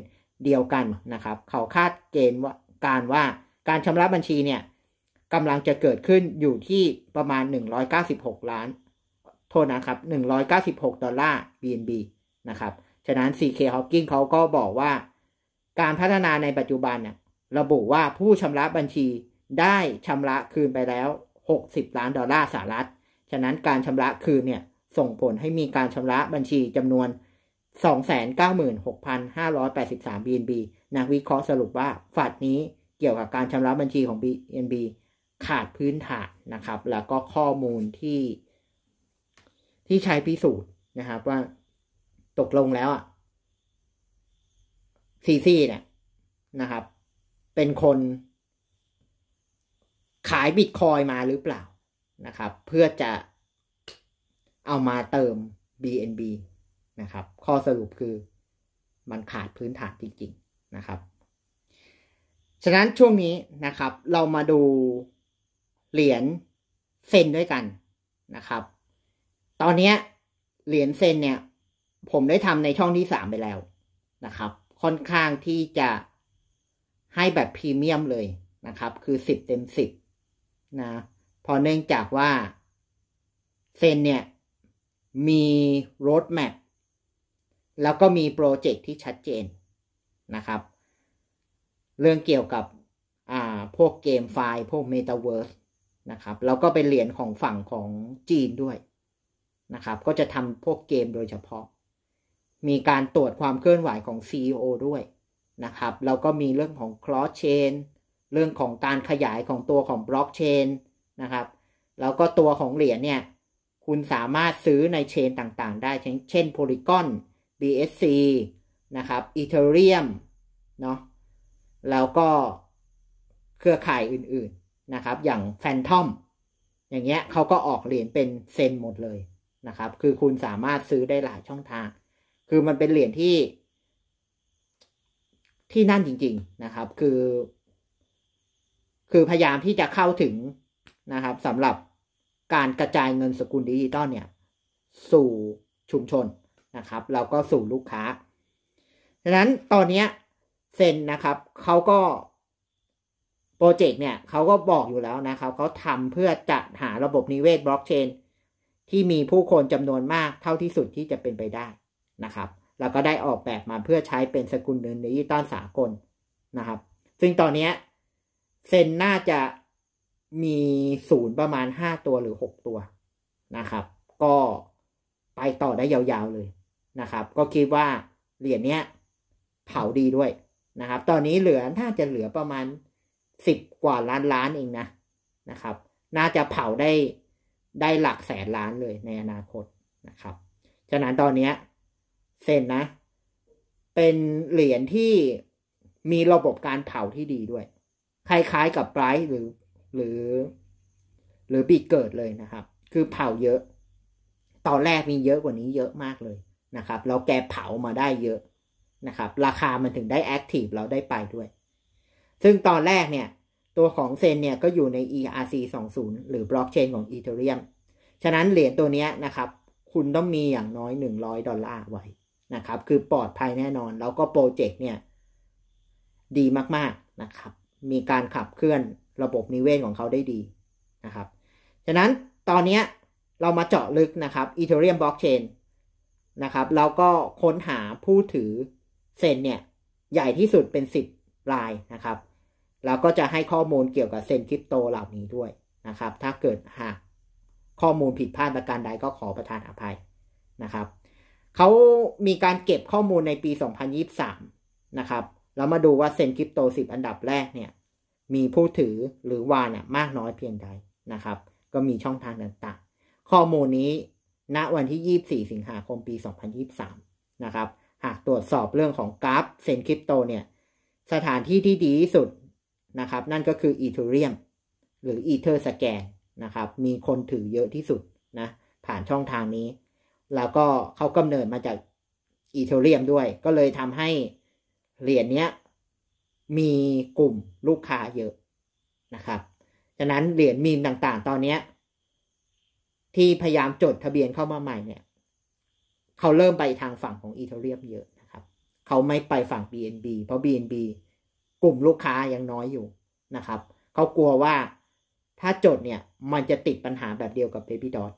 เดียวกันนะครับเขาคาดเกณฑ์ว่าการชำระบัญชีเนี่ยกำลังจะเกิดขึ้นอยู่ที่ประมาณ$196 ล้านBNB นะครับฉะนั้น CK Hoppin เขาก็บอกว่าการพัฒนาในปัจจุบันเนี่ยระบุว่าผู้ชำระบัญชีได้ชำระคืนไปแล้ว$60 ล้านฉะนั้นการชำระคืนเนี่ยส่งผลให้มีการชำระบัญชีจำนวน 296,583 BNB นักวิเคราะห์สรุปว่าฝัดนี้เกี่ยวกับการชำระบัญชีของ BNB ขาดพื้นฐานนะครับแล้วก็ข้อมูลที่ใช้พิสูจน์นะครับว่าตกลงแล้วCC เนี่ยนะครับเป็นคนขายบิตคอยน์มาหรือเปล่านะครับเพื่อจะเอามาเติม BNB นะครับข้อสรุปคือมันขาดพื้นฐานจริงๆนะครับฉะนั้นช่วงนี้นะครับเรามาดูเหรียญเซนด้วยกันนะครับตอนนี้เหรียญเซนเนี่ยผมได้ทำในช่องที่3ไปแล้วนะครับค่อนข้างที่จะให้แบบพรีเมียมเลยนะครับคือ10 เต็ม 10นะพอเนื่องจากว่าเซนเนี่ยมีโรดแมปแล้วก็มีโปรเจกต์ที่ชัดเจนนะครับเรื่องเกี่ยวกับพวกเกมไฟล์พวกเมตาเวิร์สนะครับแล้วก็เป็นเหรียญของฝั่งของจีนด้วยนะครับก็จะทำพวกเกมโดยเฉพาะมีการตรวจความเคลื่อนไหวของ CEO ด้วยนะครับแล้วก็มีเรื่องของ cross chain เรื่องของการขยายของตัวของ blockchain นะครับแล้วก็ตัวของเหรียญเนี่ยคุณสามารถซื้อในเชนต่างๆได้เช่น Polygon BSC นะครับ Ethereum เนาะแล้วก็เครือข่ายอื่นๆนะครับอย่าง Phantom อย่างเงี้ยเขาก็ออกเหรียญเป็นเซนหมดเลยนะครับคือคุณสามารถซื้อได้หลายช่องทางคือมันเป็นเหรียญที่นั่นจริงๆนะครับคือพยายามที่จะเข้าถึงนะครับสำหรับการกระจายเงินสกุลดิจิตอลเนี่ยสู่ชุมชนนะครับแล้วก็สู่ลูกค้าดังนั้นตอนนี้เซนนะครับเขาก็โปรเจกต์เนี่ยเขาก็บอกอยู่แล้วนะครับเขาทำเพื่อจะหาระบบนิเวศบล็อกเชนที่มีผู้คนจำนวนมากเท่าที่สุดที่จะเป็นไปได้นะครับแล้วก็ได้ออกแบบมาเพื่อใช้เป็นสกุลเงินดิจิตอลสากลนะครับซึ่งตอนนี้เซนน่าจะมีศูนย์ประมาณ5 ตัวหรือ6 ตัวนะครับก็ไปต่อได้ยาวๆเลยนะครับก็คิดว่าเหรียญเนี้ยเผาดีด้วยนะครับตอนนี้น่าจะเหลือประมาณ10 กว่าล้านเองนะครับน่าจะเผาได้หลักแสนล้านเลยในอนาคตนะครับฉะนั้นตอนนี้ เซนนะเป็นเหรียญที่มีระบบการเผาที่ดีด้วยคล้ายๆกับไบรท์หรือBitgetเลยนะครับคือเผาเยอะตอนแรกมีเยอะกว่านี้เยอะมากเลยนะครับแล้วแกเผามาได้เยอะนะครับราคามันถึงได้แอคทีฟเราได้ไปด้วยซึ่งตอนแรกเนี่ยตัวของเซนเนี่ยก็อยู่ใน ERC 20หรือบล็อกเชนของ Ethereum ฉะนั้นเหรียญตัวนี้นะครับคุณต้องมีอย่างน้อย$100ไว้นะครับคือปลอดภัยแน่นอนแล้วก็โปรเจกต์เนี่ยดีมากๆนะครับมีการขับเคลื่อนระบบนิเวศของเขาได้ดีนะครับฉะนั้นตอนนี้เรามาเจาะลึกนะครับ Ethereum Blockchain นะครับแล้วก็ค้นหาผู้ถือเซนเนี่ยใหญ่ที่สุดเป็น10รายนะครับแล้วก็จะให้ข้อมูลเกี่ยวกับเซนคริปโตเหล่านี้ด้วยนะครับถ้าเกิดหากข้อมูลผิดพลาดประการใดก็ขอประทานอภัยนะครับเขามีการเก็บข้อมูลในปี 2023 นะครับแล้วมาดูว่าเซนคริปโต10อันดับแรกเนี่ยมีผู้ถือหรือวาเนี่ยมากน้อยเพียงใดนะครับก็มีช่องทางต่างๆข้อมูลนี้ณวันที่24สิงหาคมปี 2023 นะครับหากตรวจสอบเรื่องของกราฟเซนคริปโตเนี่ยสถานที่ที่ดีที่สุดนะครับนั่นก็คือ Ethereum หรือ Etherscan นะครับมีคนถือเยอะที่สุดนะผ่านช่องทางนี้แล้วก็เขากำเนิดมาจาก Ethereum ด้วยก็เลยทำให้เหรียญเนี้ยมีกลุ่มลูกค้าเยอะนะครับฉะนั้นเหรียญมีมต่างๆตอนนี้ที่พยายามจดทะเบียนเข้ามาใหม่เนี่ยเขาเริ่มไปทางฝั่งของ Ethereum เยอะนะครับเขาไม่ไปฝั่ง BNB เพราะ BNB กลุ่มลูกค้ายังน้อยอยู่นะครับเขากลัวว่าถ้าจดเนี่ยมันจะติดปัญหาแบบเดียวกับ Baby Dot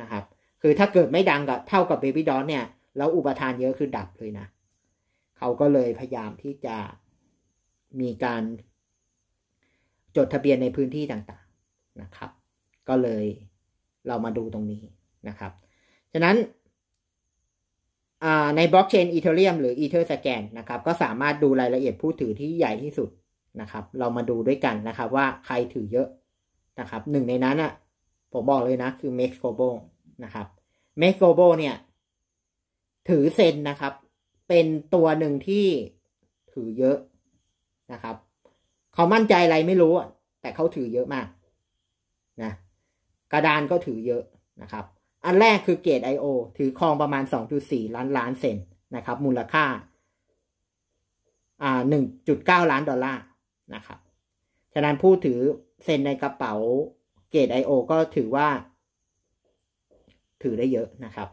นะครับคือถ้าเกิดไม่ดังกับเท่ากับ Baby Dot เนี่ยแล้วอุปทานเยอะคือดับเลยนะเขาก็เลยพยายามที่จะมีการจดทะเบียนในพื้นที่ต่างๆนะครับก็เลยเรามาดูตรงนี้นะครับฉะนั้นในบล็อกเชนอีเธอเรียมหรืออีเธอร์สแกนนะครับก็สามารถดูรายละเอียดผู้ถือที่ใหญ่ที่สุดนะครับเรามาดูด้วยกันนะครับว่าใครถือเยอะนะครับหนึ่งในนั้นอ่ะผมบอกเลยนะคือ Megaswap นะครับ Megaswap เนี่ยถือเซนนะครับเป็นตัวหนึ่งที่ถือเยอะนะครับเขามั่นใจอะไรไม่รู้แต่เขาถือเยอะมากนะกระดานก็ถือเยอะนะครับอันแรกคือเกรด IO ถือครองประมาณ 2.4 ล้านเซนนะครับมูลค่า1.9 ล้านดอลลาร์นะครับฉะนั้นผู้ถือเซนในกระเป๋าเกรด IO ก็ถือว่าถือได้เยอะนะครับ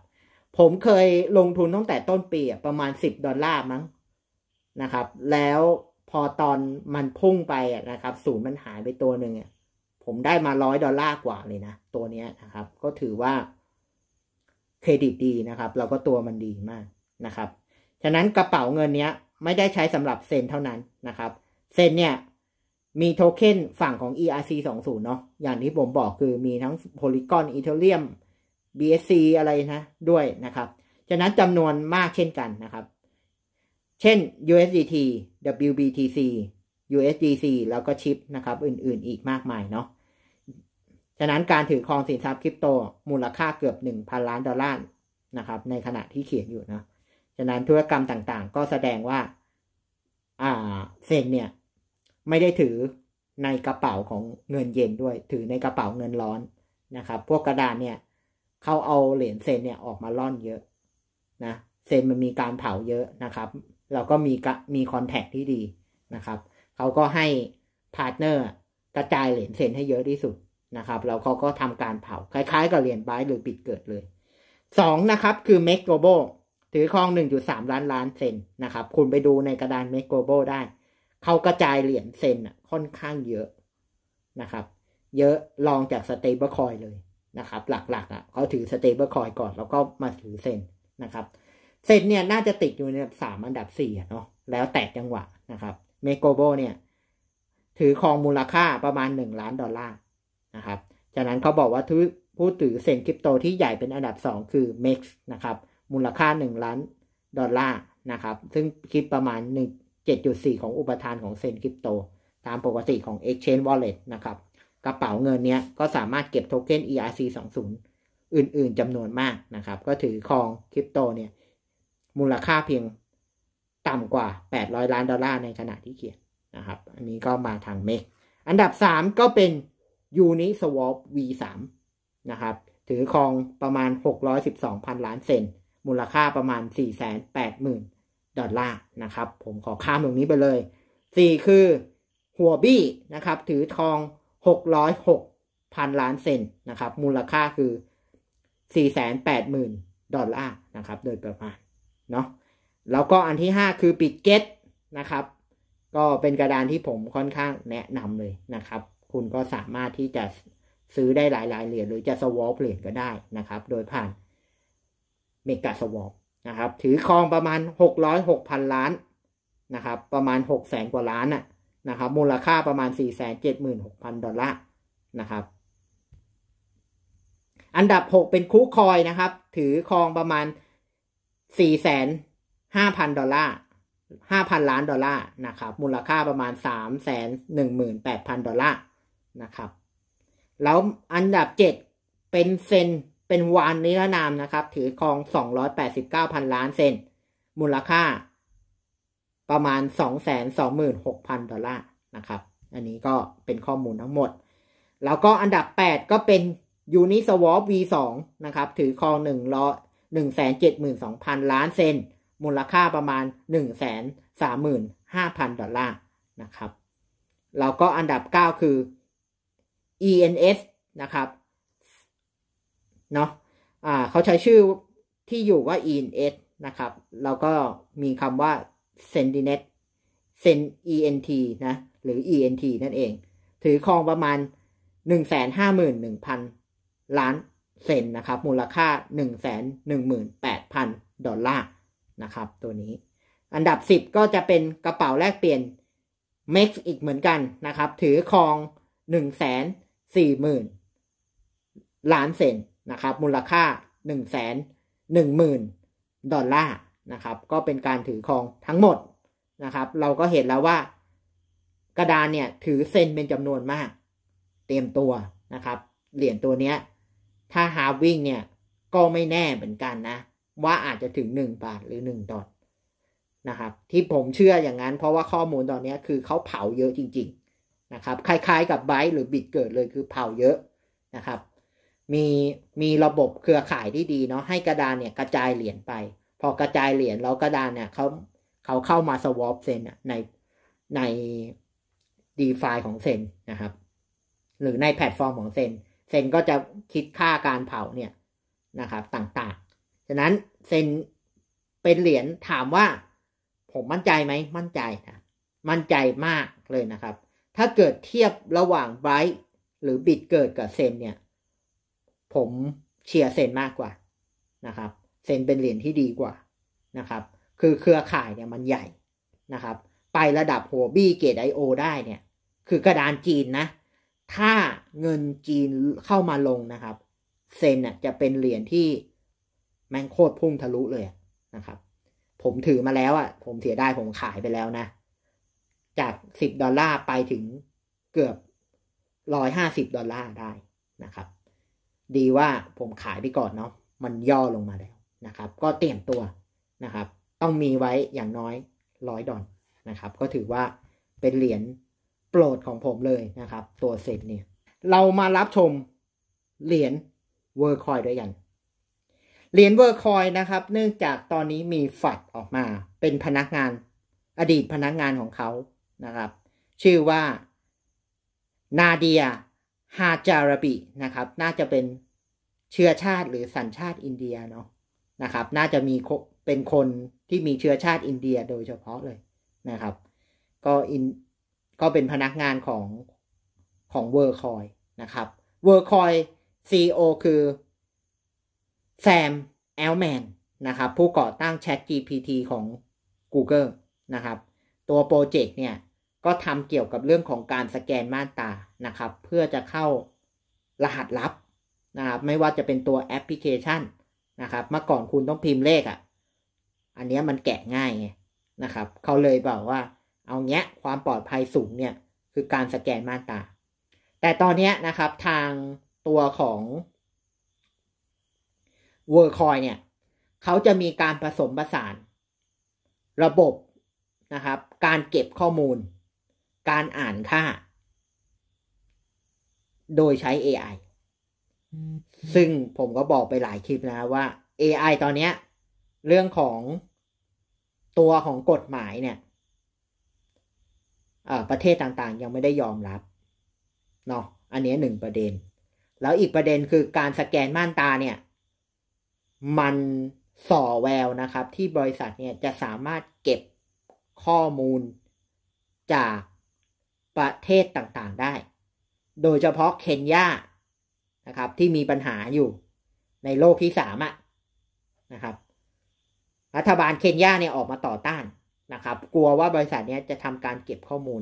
ผมเคยลงทุนตั้งแต่ต้นปีประมาณ$10มั้งนะครับแล้วพอตอนมันพุ่งไปนะครับศูนย์มันหายไปตัวหนึ่งผมได้มา$100กว่าเลยนะตัวนี้นะครับก็ถือว่าเครดิตดีนะครับแล้วก็ตัวมันดีมากนะครับฉะนั้นกระเป๋าเงินเนี้ยไม่ได้ใช้สำหรับเซนเท่านั้นนะครับเซนเนี่ยมีโทเค็นฝั่งของ ERC 20เนาะอย่างที่ผมบอกคือมีทั้ง Polygon Ethereum BSC อะไรนะด้วยนะครับฉะนั้นจำนวนมากเช่นกันนะครับเช่น USDT WBTC USDC แล้วก็ชิปนะครับอื่นๆอีกมากมายเนาะฉะนั้นการถือครองสินทรัพย์คริปโตมูลค่าเกือบ 1,000 ล้านดอลลาร์นะครับในขณะที่เขียนอยู่นะฉะนั้นธุรกรรมต่างๆก็แสดงว่าเซนเนี่ยไม่ได้ถือในกระเป๋าของเงินเยนด้วยถือในกระเป๋าเงินร้อนนะครับพวกกระดานเนี่ยเขาเอาเหรียญเซนเนี่ยออกมาล่อนเยอะนะเซนมันมีการเผาเยอะนะครับแล้วก็มีคอนแทคที่ดีนะครับเขาก็ให้พาร์ทเนอร์กระจายเหรียญเซนให้เยอะที่สุดนะครับแล้วเขาก็ทำการเผาคล้ายๆกับเหรียญไบท์หรือBitgetเลย2นะครับคือ Megaswap ถือครอง 1.3 ล้านเซนนะครับคุณไปดูในกระดาน Megaswap ได้เขากระจายเหรียญเซนค่อนข้างเยอะนะครับเยอะลองจาก Stablecoin เลยนะครับหลักๆเขาถือ Stablecoin ก่อนแล้วก็มาถือเซนนะครับเซนเนี่ยน่าจะติดอยู่ในอันดับ3อันดับ4เนาะแล้วแต่จังหวะนะครับMegaswap เนี่ยถือครองมูลค่าประมาณ$1 ล้านนะครับฉะนั้นเขาบอกว่าผู้ถือเซนคริปโตที่ใหญ่เป็นอันดับ2คือ MEX นะครับมูลค่า$1 ล้านนะครับซึ่งคิดประมาณ 1.7.4 ของอุปทานของเซนคริปโตตามปกติของ Exchange Wallet นะครับกระเป๋าเงินเนี้ยก็สามารถเก็บโทเค็น ERC 20อื่นๆจำนวนมากนะครับก็ถือครองคริปโตเนี่ย มูลค่าเพียงต่ำกว่า$800 ล้านในขณะที่เขียนนะครับอันนี้ก็มาทางเมกอันดับ3ก็เป็น Uniswap V3 นะครับถือครองประมาณ 612,000 ล้านเซนมูลค่าประมาณ 480,000 ดอลลาร์นะครับผมขอข้ามตรงนี้ไปเลย4คือหัวบี้นะครับถือทอง 606,000 ล้านเซนนะครับมูลค่าคือ 480,000 ดอลลาร์นะครับโดยประมาณเนาะแล้วก็อันที่5คือ Bitget นะครับก็เป็นกระดานที่ผมค่อนข้างแนะนำเลยนะครับคุณก็สามารถที่จะซื้อได้หลายๆเหรียญหรือจะ swap เหรียญก็ได้นะครับโดยผ่าน Megaswap นะครับถือครองประมาณ 606,000 ล้านนะครับประมาณ 600,000 กว่าล้านนะครับมูลค่าประมาณ 476,000 ดอลลาร์นะครับอันดับ6เป็นคุคอยนะครับถือครองประมาณ 4,500,000 ดอลลาร์ 5,000 ล้านดอลลาร์นะครับมูลค่าประมาณ 318,000 ดอลลาร์นะครับแล้วอันดับ7เป็นเซนเป็นวานนิรนามนะครับถือครอง 289,000 ล้านเซนมูลค่าประมาณ 226,000 ดอลลาร์นะครับอันนี้ก็เป็นข้อมูลทั้งหมดแล้วก็อันดับ8ก็เป็น Uniswap V2 นะครับถือครอง 172,000 ล้านเซนมูลค่าประมาณ 135,000 ดอลลาร์นะครับแล้วก็อันดับ9คือ ENS นะครับเนาะเขาใช้ชื่อที่อยู่ว่า ENS นะครับแล้วก็มีคำว่า Sentinet ENT นะหรือ ENT นั่นเองถือครองประมาณ 151,000 ล้านเซนนะครับมูลค่า 118,000 ดอลลาร์นะครับตัวนี้อันดับ10ก็จะเป็นกระเป๋าแลกเปลี่ยน MEX อีกเหมือนกันนะครับถือครอง 140,000 ล้านเซนนะครับมูลค่า 110,000 ดอลลาร์นะครับก็เป็นการถือครองทั้งหมดนะครับเราก็เห็นแล้วว่ากระดานเนี่ยถือเซนเป็นจำนวนมากเตรียมตัวนะครับเหรียญตัวเนี้ยถ้าฮาวิ่งเนี่ยก็ไม่แน่เหมือนกันนะว่าอาจจะถึง1บาทหรือ1ดอลนะครับที่ผมเชื่ออย่างนั้นเพราะว่าข้อมูลตอนนี้คือเขาเผาเยอะจริงๆนะครับคล้ายๆกับไบต์หรือบิตเกิดเลยคือเผาเยอะนะครับมีระบบเครือข่ายที่ดีเนาะให้กระดานเนี่ยกระจายเหรียญไปพอกระจายเหรียญแล้วกระดานเนี่ยเขาเข้ามาสวอปเซนใน DeFi ของเซนนะครับหรือในแพลตฟอร์มของเซนก็จะคิดค่าการเผาเนี่ยนะครับต่างๆฉะนั้นเซนเป็นเหรียญถามว่าผมมั่นใจไหมมั่นใจนะมั่นใจมากเลยนะครับถ้าเกิดเทียบระหว่างไบต์หรือบิตเกิดกับเซนเนี่ยผมเชียร์เซนมากกว่านะครับเซนเป็นเหรียญที่ดีกว่านะครับคือเครือข่ายเนี่ยมันใหญ่นะครับไประดับหัวบี้เกตไอโอได้เนี่ยคือกระดานจีนนะถ้าเงินจีนเข้ามาลงนะครับเซนน่ะจะเป็นเหรียญที่แม่งโคตรพุ่งทะลุเลยนะครับผมถือมาแล้วผมเสียดายผมขายไปแล้วนะจาก$10ไปถึงเกือบ$150ได้นะครับดีว่าผมขายไปก่อนเนาะมันย่อลงมาแล้วนะครับก็เตรียมตัวนะครับต้องมีไว้อย่างน้อย$100นะครับก็ถือว่าเป็นเหรียญโปรดของผมเลยนะครับตัวเซนเนี่ยเรามารับชมเหรียญเวอร์คอยด้วยกันเหรียญเวอร์คอยนะครับเนื่องจากตอนนี้มีฝัดออกมาเป็นพนักงานอดีตพนักงานของเขานะครับชื่อว่านาเดียฮาจารบินะครับน่าจะเป็นเชื้อชาติหรือสัญชาติอินเดียเนาะนะครับน่าจะมีเป็นคนที่มีเชื้อชาติอินเดียโดยเฉพาะเลยนะครับก็เป็นพนักงานของเวอร์คอยนะครับเวอร์คอย CEO คือแซมแอลแมนนะครับผู้ก่อตั้ง ChatGPT ของ Google นะครับตัวโปรเจกต์เนี่ยก็ทำเกี่ยวกับเรื่องของการสแกนม่านตานะครับเพื่อจะเข้ารหัสลับนะครับไม่ว่าจะเป็นตัวแอปพลิเคชันนะครับเมื่อก่อนคุณต้องพิมพ์เลขอันนี้มันแกะง่ายไงนะครับเขาเลยบอกว่าเอาเงี้ยความปลอดภัยสูงเนี่ยคือการสแกนม่านตาแต่ตอนนี้นะครับทางตัวของ Workcoin เนี่ย เขาจะมีการผสมผสานระบบนะครับการเก็บข้อมูลการอ่านค่าโดยใช้ AI ซึ่งผมก็บอกไปหลายคลิปนะว่า AI ตอนนี้เรื่องของตัวของกฎหมายเนี่ยประเทศต่างๆยังไม่ได้ยอมรับเนาะอันนี้หนึ่งประเด็นแล้วอีกประเด็นคือการสแกนม่านตาเนี่ยมันส่อแววนะครับที่บริษัทเนี่ยจะสามารถเก็บข้อมูลจากประเทศต่างๆได้โดยเฉพาะเคนยานะครับที่มีปัญหาอยู่ในโลกที่3นะครับรัฐบาลเคนยาเนี่ยออกมาต่อต้านนะครับกลัวว่าบริษัทเนี้ยจะทำการเก็บข้อมูล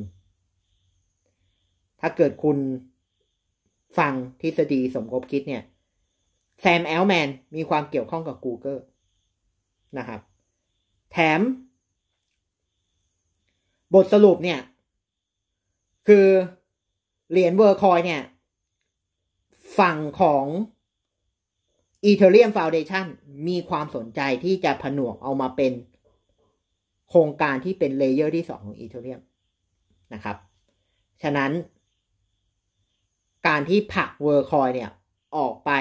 ถ้าเกิดคุณฟังทฤษฎีสมคบคิดเนี่ยแซมแอลแมนมีความเกี่ยวข้องกับ Google นะครับแถมบทสรุปเนี่ยคือเหรียญเวอร์คอยเนี่ยฝั่งของ Ethereum Foundation มีความสนใจที่จะผนวกเอามาเป็นโครงการที่เป็นเลเยอร์ที่2ของ Ethereum นะครับฉะนั้นการที่ผลักเวอร์คอยเนี่ยออกไป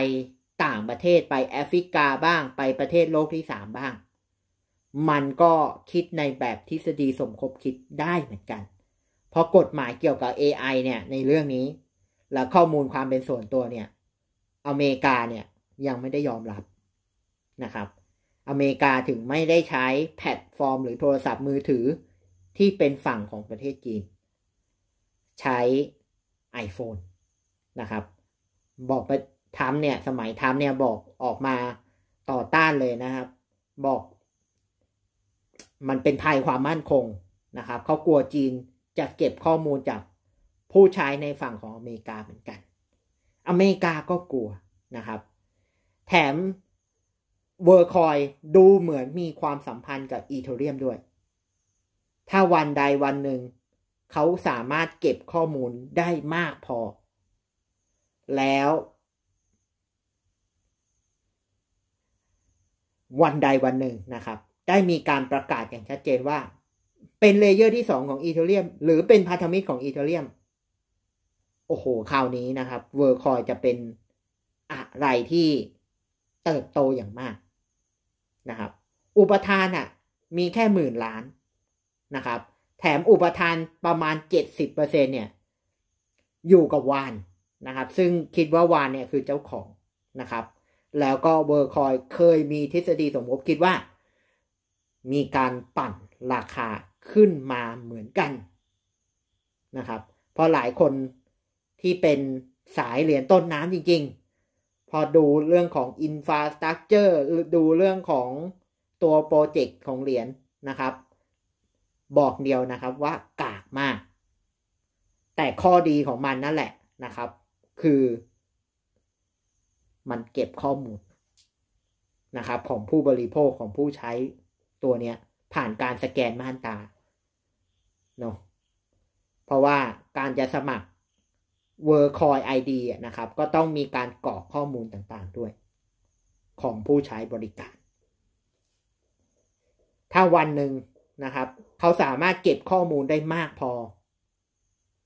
ต่างประเทศไปแอฟริกาบ้างไปประเทศโลกที่3บ้างมันก็คิดในแบบทฤษฎีสมคบคิดได้เหมือนกันเพราะกฎหมายเกี่ยวกับ AI เนี่ยในเรื่องนี้และข้อมูลความเป็นส่วนตัวเนี่ยอเมริกาเนี่ยยังไม่ได้ยอมรับนะครับอเมริกาถึงไม่ได้ใช้แพลตฟอร์มหรือโทรศัพท์มือถือที่เป็นฝั่งของประเทศจีนใช้ iPhone นะครับบอกไปทำเนี่ยสมัยทำเนี่ยบอกออกมาต่อต้านเลยนะครับบอกมันเป็นภัยความมั่นคงนะครับเขากลัวจีนจะเก็บข้อมูลจากผู้ใช้ในฝั่งของอเมริกาเหมือนกันอเมริกาก็กลัวนะครับแถมเวอร์คอยดูเหมือนมีความสัมพันธ์กับอีเธเรียมด้วยถ้าวันใดวันหนึ่งเขาสามารถเก็บข้อมูลได้มากพอแล้ววันใดวันหนึ่งนะครับได้มีการประกาศอย่างชัดเจนว่าเป็นเลเยอร์ที่2ของอีเธเรียมหรือเป็นพันธมิตรของอีเธเรียมโอ้โหคราวนี้นะครับเวอร์คอยจะเป็นอะไรที่เติบโตอย่างมากนะครับอุปทานมีแค่10,000 ล้านนะครับแถมอุปทานประมาณ 70% เนี่ยอยู่กับวานนะครับซึ่งคิดว่าวานเนี่ยคือเจ้าของนะครับแล้วก็เวอร์คอยเคยมีทฤษฎีสมคบคิดว่ามีการปั่นราคาขึ้นมาเหมือนกันนะครับเพราะหลายคนที่เป็นสายเหรียญต้นน้ำจริงๆพอดูเรื่องของ infrastructure ดูเรื่องของตัวโปรเจกต์ของเหรียญนะครับบอกเดียวนะครับว่ากากมากแต่ข้อดีของมันนั่นแหละนะครับคือมันเก็บข้อมูลนะครับของผู้บริโภคของผู้ใช้ตัวเนี้ยผ่านการสแกนม่านตาเนาะเพราะว่าการจะสมัคร Workcoin ID นะครับก็ต้องมีการกรอกข้อมูลต่างๆด้วยของผู้ใช้บริการถ้าวันหนึ่งนะครับเขาสามารถเก็บข้อมูลได้มากพอ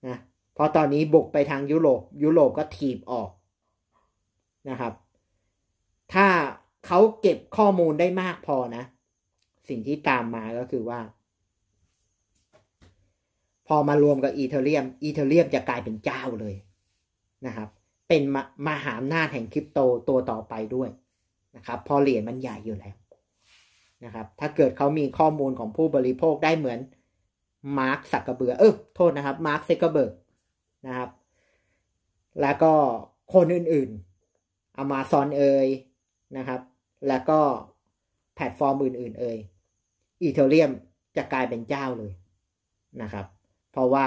นะเพราะตอนนี้บุกไปทางยุโรปก็ถีบออกนะครับถ้าเขาเก็บข้อมูลได้มากพอนะสิ่งที่ตามมาก็คือว่าพอมารวมกับอีเธเรียมจะกลายเป็นเจ้าเลยนะครับเป็นมหาอำนาจแห่งคริปโตตัวต่อไปด้วยนะครับพอเหรียญมันใหญ่อยู่แล้วนะครับถ้าเกิดเขามีข้อมูลของผู้บริโภคได้เหมือนมาร์คซักเกอร์เบิร์กมาร์คซักเกอร์เบิร์กนะครับแล้วก็คนอื่นๆอามาซอนเอยนะครับแล้วก็แพลตฟอร์มอื่นๆเอ่ยอีเธเรียมจะกลายเป็นเจ้าเลยนะครับเพราะว่า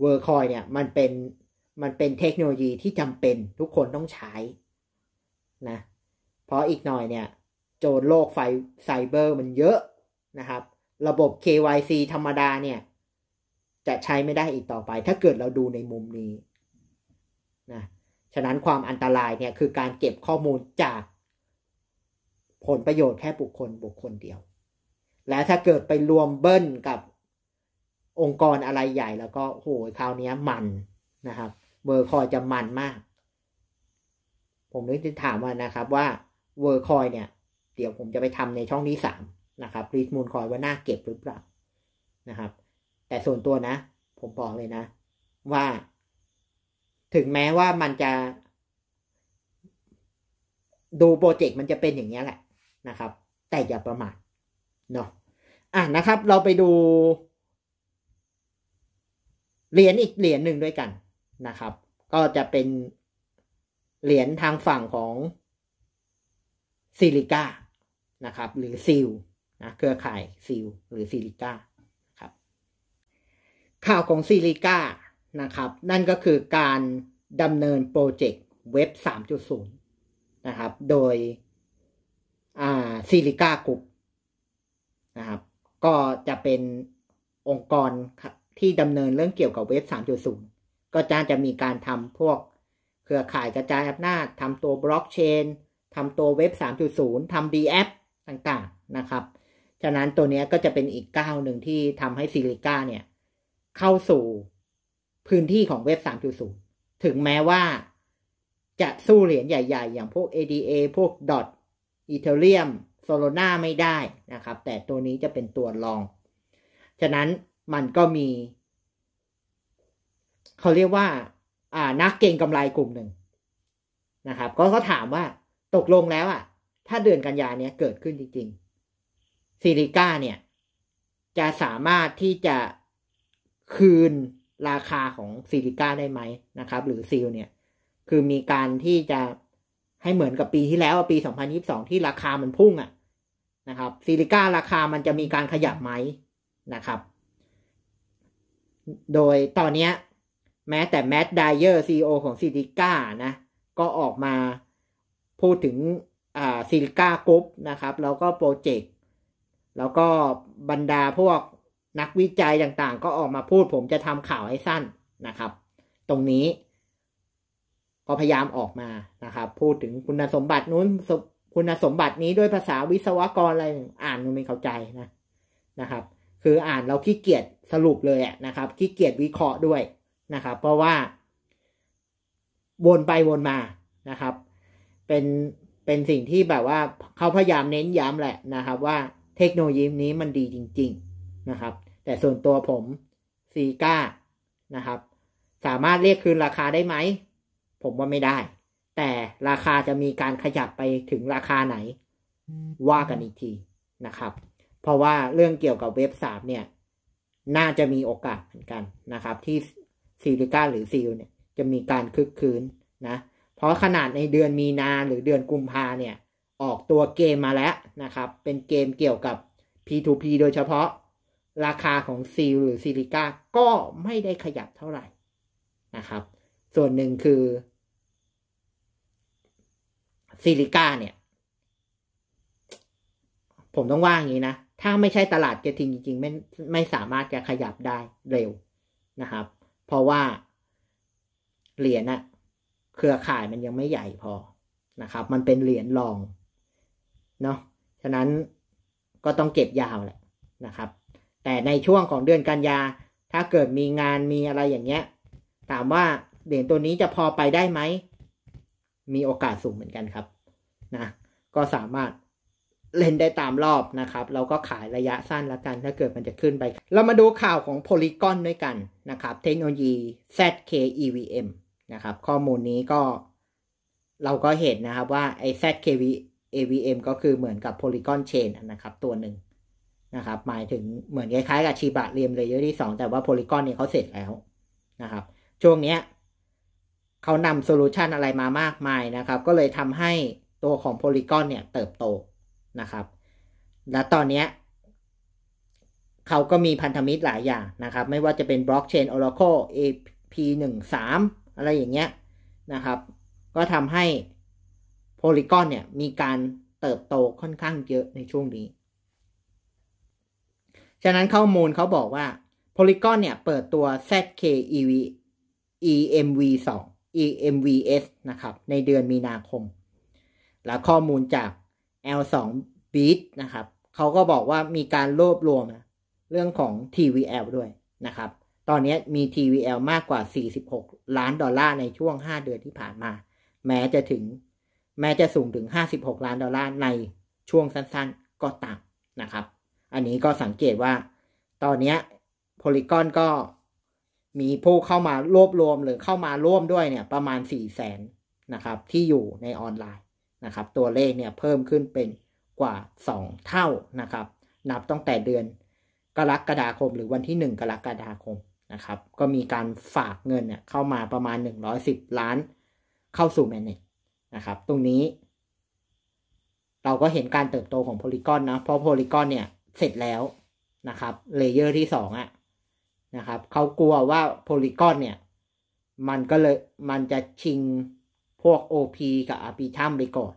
เวอร์คอยเนี่ยมันเป็นเทคโนโลยีที่จำเป็นทุกคนต้องใช้นะเพราะอีกหน่อยเนี่ยโจรโลกไซเบอร์มันเยอะนะครับระบบ KYC ธรรมดาเนี่ยจะใช้ไม่ได้อีกต่อไปถ้าเกิดเราดูในมุมนี้นะฉะนั้นความอันตรายเนี่ยคือการเก็บข้อมูลจาก ผลประโยชน์แค่บุคคลเดียวและถ้าเกิดไปรวมเบิ้ลกับองค์กรอะไรใหญ่แล้วก็โหยคราวนี้มันนะครับเวอร์คอยจะมันมากผมนึกจะถามว่านะครับว่าเวอร์คอยเนี่ยเดี๋ยวผมจะไปทำในช่องที่3นะครับรีดมูลคอยว่าน่าเก็บหรือเปล่านะครับแต่ส่วนตัวนะผมบอกเลยนะว่าถึงแม้ว่ามันจะดูโปรเจกต์มันจะเป็นอย่างนี้แหละนะครับแต่อย่าประมาทเนาะอ่ะนะครับเราไปดูเหรียญอีกเหรียญหนึ่งด้วยกันนะครับก็จะเป็นเหรียญทางฝั่งของSilicaนะครับหรือซิลนะเครือข่ายซิลหรือSilicaครับข่าวของSilicaนะครับนั่นก็คือการดำเนินโปรเจกต์เว็บ 3.0 นะครับโดยSilica Group นะครับก็จะเป็นองค์กรที่ดำเนินเรื่องเกี่ยวกับเว็บ 3.0 ก็จะมีการทำพวกเครือข่ายกระจายอำนาจทำตัวบล็อกเชนทำตัวเว็บ 3.0 ทำ DApp ต่างๆนะครับฉะนั้นตัวนี้ก็จะเป็นอีกก้าวหนึ่งที่ทำให้Silicaเนี่ยเข้าสู่พื้นที่ของเว็บ 3.0 ถึงแม้ว่าจะสู้เหรียญใหญ่ๆอย่างพวก ADA พวก DOT Ethereum Solana ไม่ได้นะครับแต่ตัวนี้จะเป็นตัวรองฉะนั้นมันก็มีเขาเรียกว่านักเก็งกำไรกลุ่มหนึ่งนะครับก็เขาถามว่าตกลงแล้วถ้าเดือนกันยานี้เกิดขึ้นจริงๆSilicaเนี่ยจะสามารถที่จะคืนราคาของSilicaได้ไหมนะครับหรือซีลเนี่ยคือมีการที่จะให้เหมือนกับปีที่แล้วปี2022ที่ราคามันพุ่งนะครับSilicaราคามันจะมีการขยับไหมนะครับโดยตอนนี้แม้แต่ Matt Dyer CEO ของSilicaนะก็ออกมาพูดถึงSilica Group นะครับแล้วก็โปรเจกต์แล้วก็บรรดาพวกนักวิจัยต่างๆก็ออกมาพูดผมจะทำข่าวให้สั้นนะครับตรงนี้ก็พยายามออกมานะครับพูดถึงคุณสมบัตินู้นคุณสมบัตินี้ด้วยภาษาวิศวกรอะไรอ่านไม่เข้าใจนะครับคืออ่านเราขี้เกียจสรุปเลยนะครับขี้เกียจวิเคราะห์ด้วยนะครับเพราะว่าวนไปวนมานะครับเป็นสิ่งที่แบบว่าเขาพยายามเน้นย้ำแหละนะครับว่าเทคโนโลยีนี้มันดีจริงๆนะครับแต่ส่วนตัวผมSilicaนะครับสามารถเรียกคืนราคาได้ไหมผมว่าไม่ได้แต่ราคาจะมีการขยับไปถึงราคาไหนว่ากันอีกทีนะครับเพราะว่าเรื่องเกี่ยวกับเว็บ3เนี่ยน่าจะมีโอกาสเหมือนกันนะครับที่Silicaหรือซีลเนี่ยจะมีการคึกคืนนะเพราะขนาดในเดือนมีนาหรือเดือนกุมภาเนี่ยออกตัวเกมมาแล้วนะครับเป็นเกมเกี่ยวกับ P2P โดยเฉพาะราคาของซีลหรือSilicaก็ไม่ได้ขยับเท่าไหร่นะครับส่วนหนึ่งคือSilicaเนี่ยผมต้องว่าอย่างนี้นะถ้าไม่ใช่ตลาดเก็ตติ้งจริงๆไม่สามารถจะขยับได้เร็วนะครับเพราะว่าเหรียญเครือข่ายมันยังไม่ใหญ่พอนะครับมันเป็นเหรียญรองเนาะฉะนั้นก็ต้องเก็บยาวแหละนะครับแต่ในช่วงของเดือนกันยาถ้าเกิดมีงานมีอะไรอย่างเงี้ยถามว่าเหรียญตัวนี้จะพอไปได้ไหมมีโอกาสสูงเหมือนกันครับนะก็สามารถเล่นได้ตามรอบนะครับเราก็ขายระยะสั้นละกันถ้าเกิดมันจะขึ้นไปเรามาดูข่าวของ Polygon ด้วยกันนะครับเทคโนโลยี ZK-EVM นะครับข้อมูลนี้ก็เราก็เห็นนะครับว่าไอ้ ZK-EVM ก็คือเหมือนกับ Polygon Chain นะครับตัวหนึ่งนะครับหมายถึงเหมือนคล้ายๆกับชิบะเรียมเลเยอร์ที่2แต่ว่า Polygon เนี่ยเขาเสร็จแล้วนะครับช่วงเนี้ยเขานำโซลูชันอะไรมามากมายนะครับก็เลยทำให้ตัวของ Polygon เนี่ยเติบโตนะครับและตอนนี้เขาก็มีพันธมิตรหลายอย่างนะครับไม่ว่าจะเป็น Blockchain Oracle AP13 อะไรอย่างเงี้ยนะครับก็ทำให้ Polygon เนี่ยมีการเติบโตค่อนข้างเยอะในช่วงนี้ฉะนั้นข้อมูลเขาบอกว่า Polygon เนี่ยเปิดตัว ZK-EVM V2 EMVS นะครับในเดือนมีนาคมและข้อมูลจาก L2 Beat นะครับเขาก็บอกว่ามีการรวบรวมเรื่องของ TVL ด้วยนะครับตอนนี้มี TVL มากกว่า$46 ล้านในช่วง5 เดือนที่ผ่านมาแม้จะสูงถึง$56 ล้านในช่วงสั้นๆก็ตามนะครับอันนี้ก็สังเกตว่าตอนนี้ Polygon ก็มีผู้เข้ามารวบรวมหรือเข้ามาร่วมด้วยเนี่ยประมาณ 400,000 นะครับที่อยู่ในออนไลน์นะครับตัวเลขเนี่ยเพิ่มขึ้นเป็นกว่า2 เท่านะครับนับตั้งแต่เดือนกรกฎาคมหรือวันที่1 กรกฎาคมนะครับก็มีการฝากเงินเนี่ยเข้ามาประมาณ110 ล้านเข้าสู่แมนเนจนะครับตรงนี้เราก็เห็นการเติบโตของ Polygon นะเพราะ Polygon เนี่ยเสร็จแล้วนะครับเลเยอร์ที่2อ่ะนะครับเขากลัวว่า Polygon เนี่ยมันจะชิงพวก OP กับ Arbitrum ไปก่อน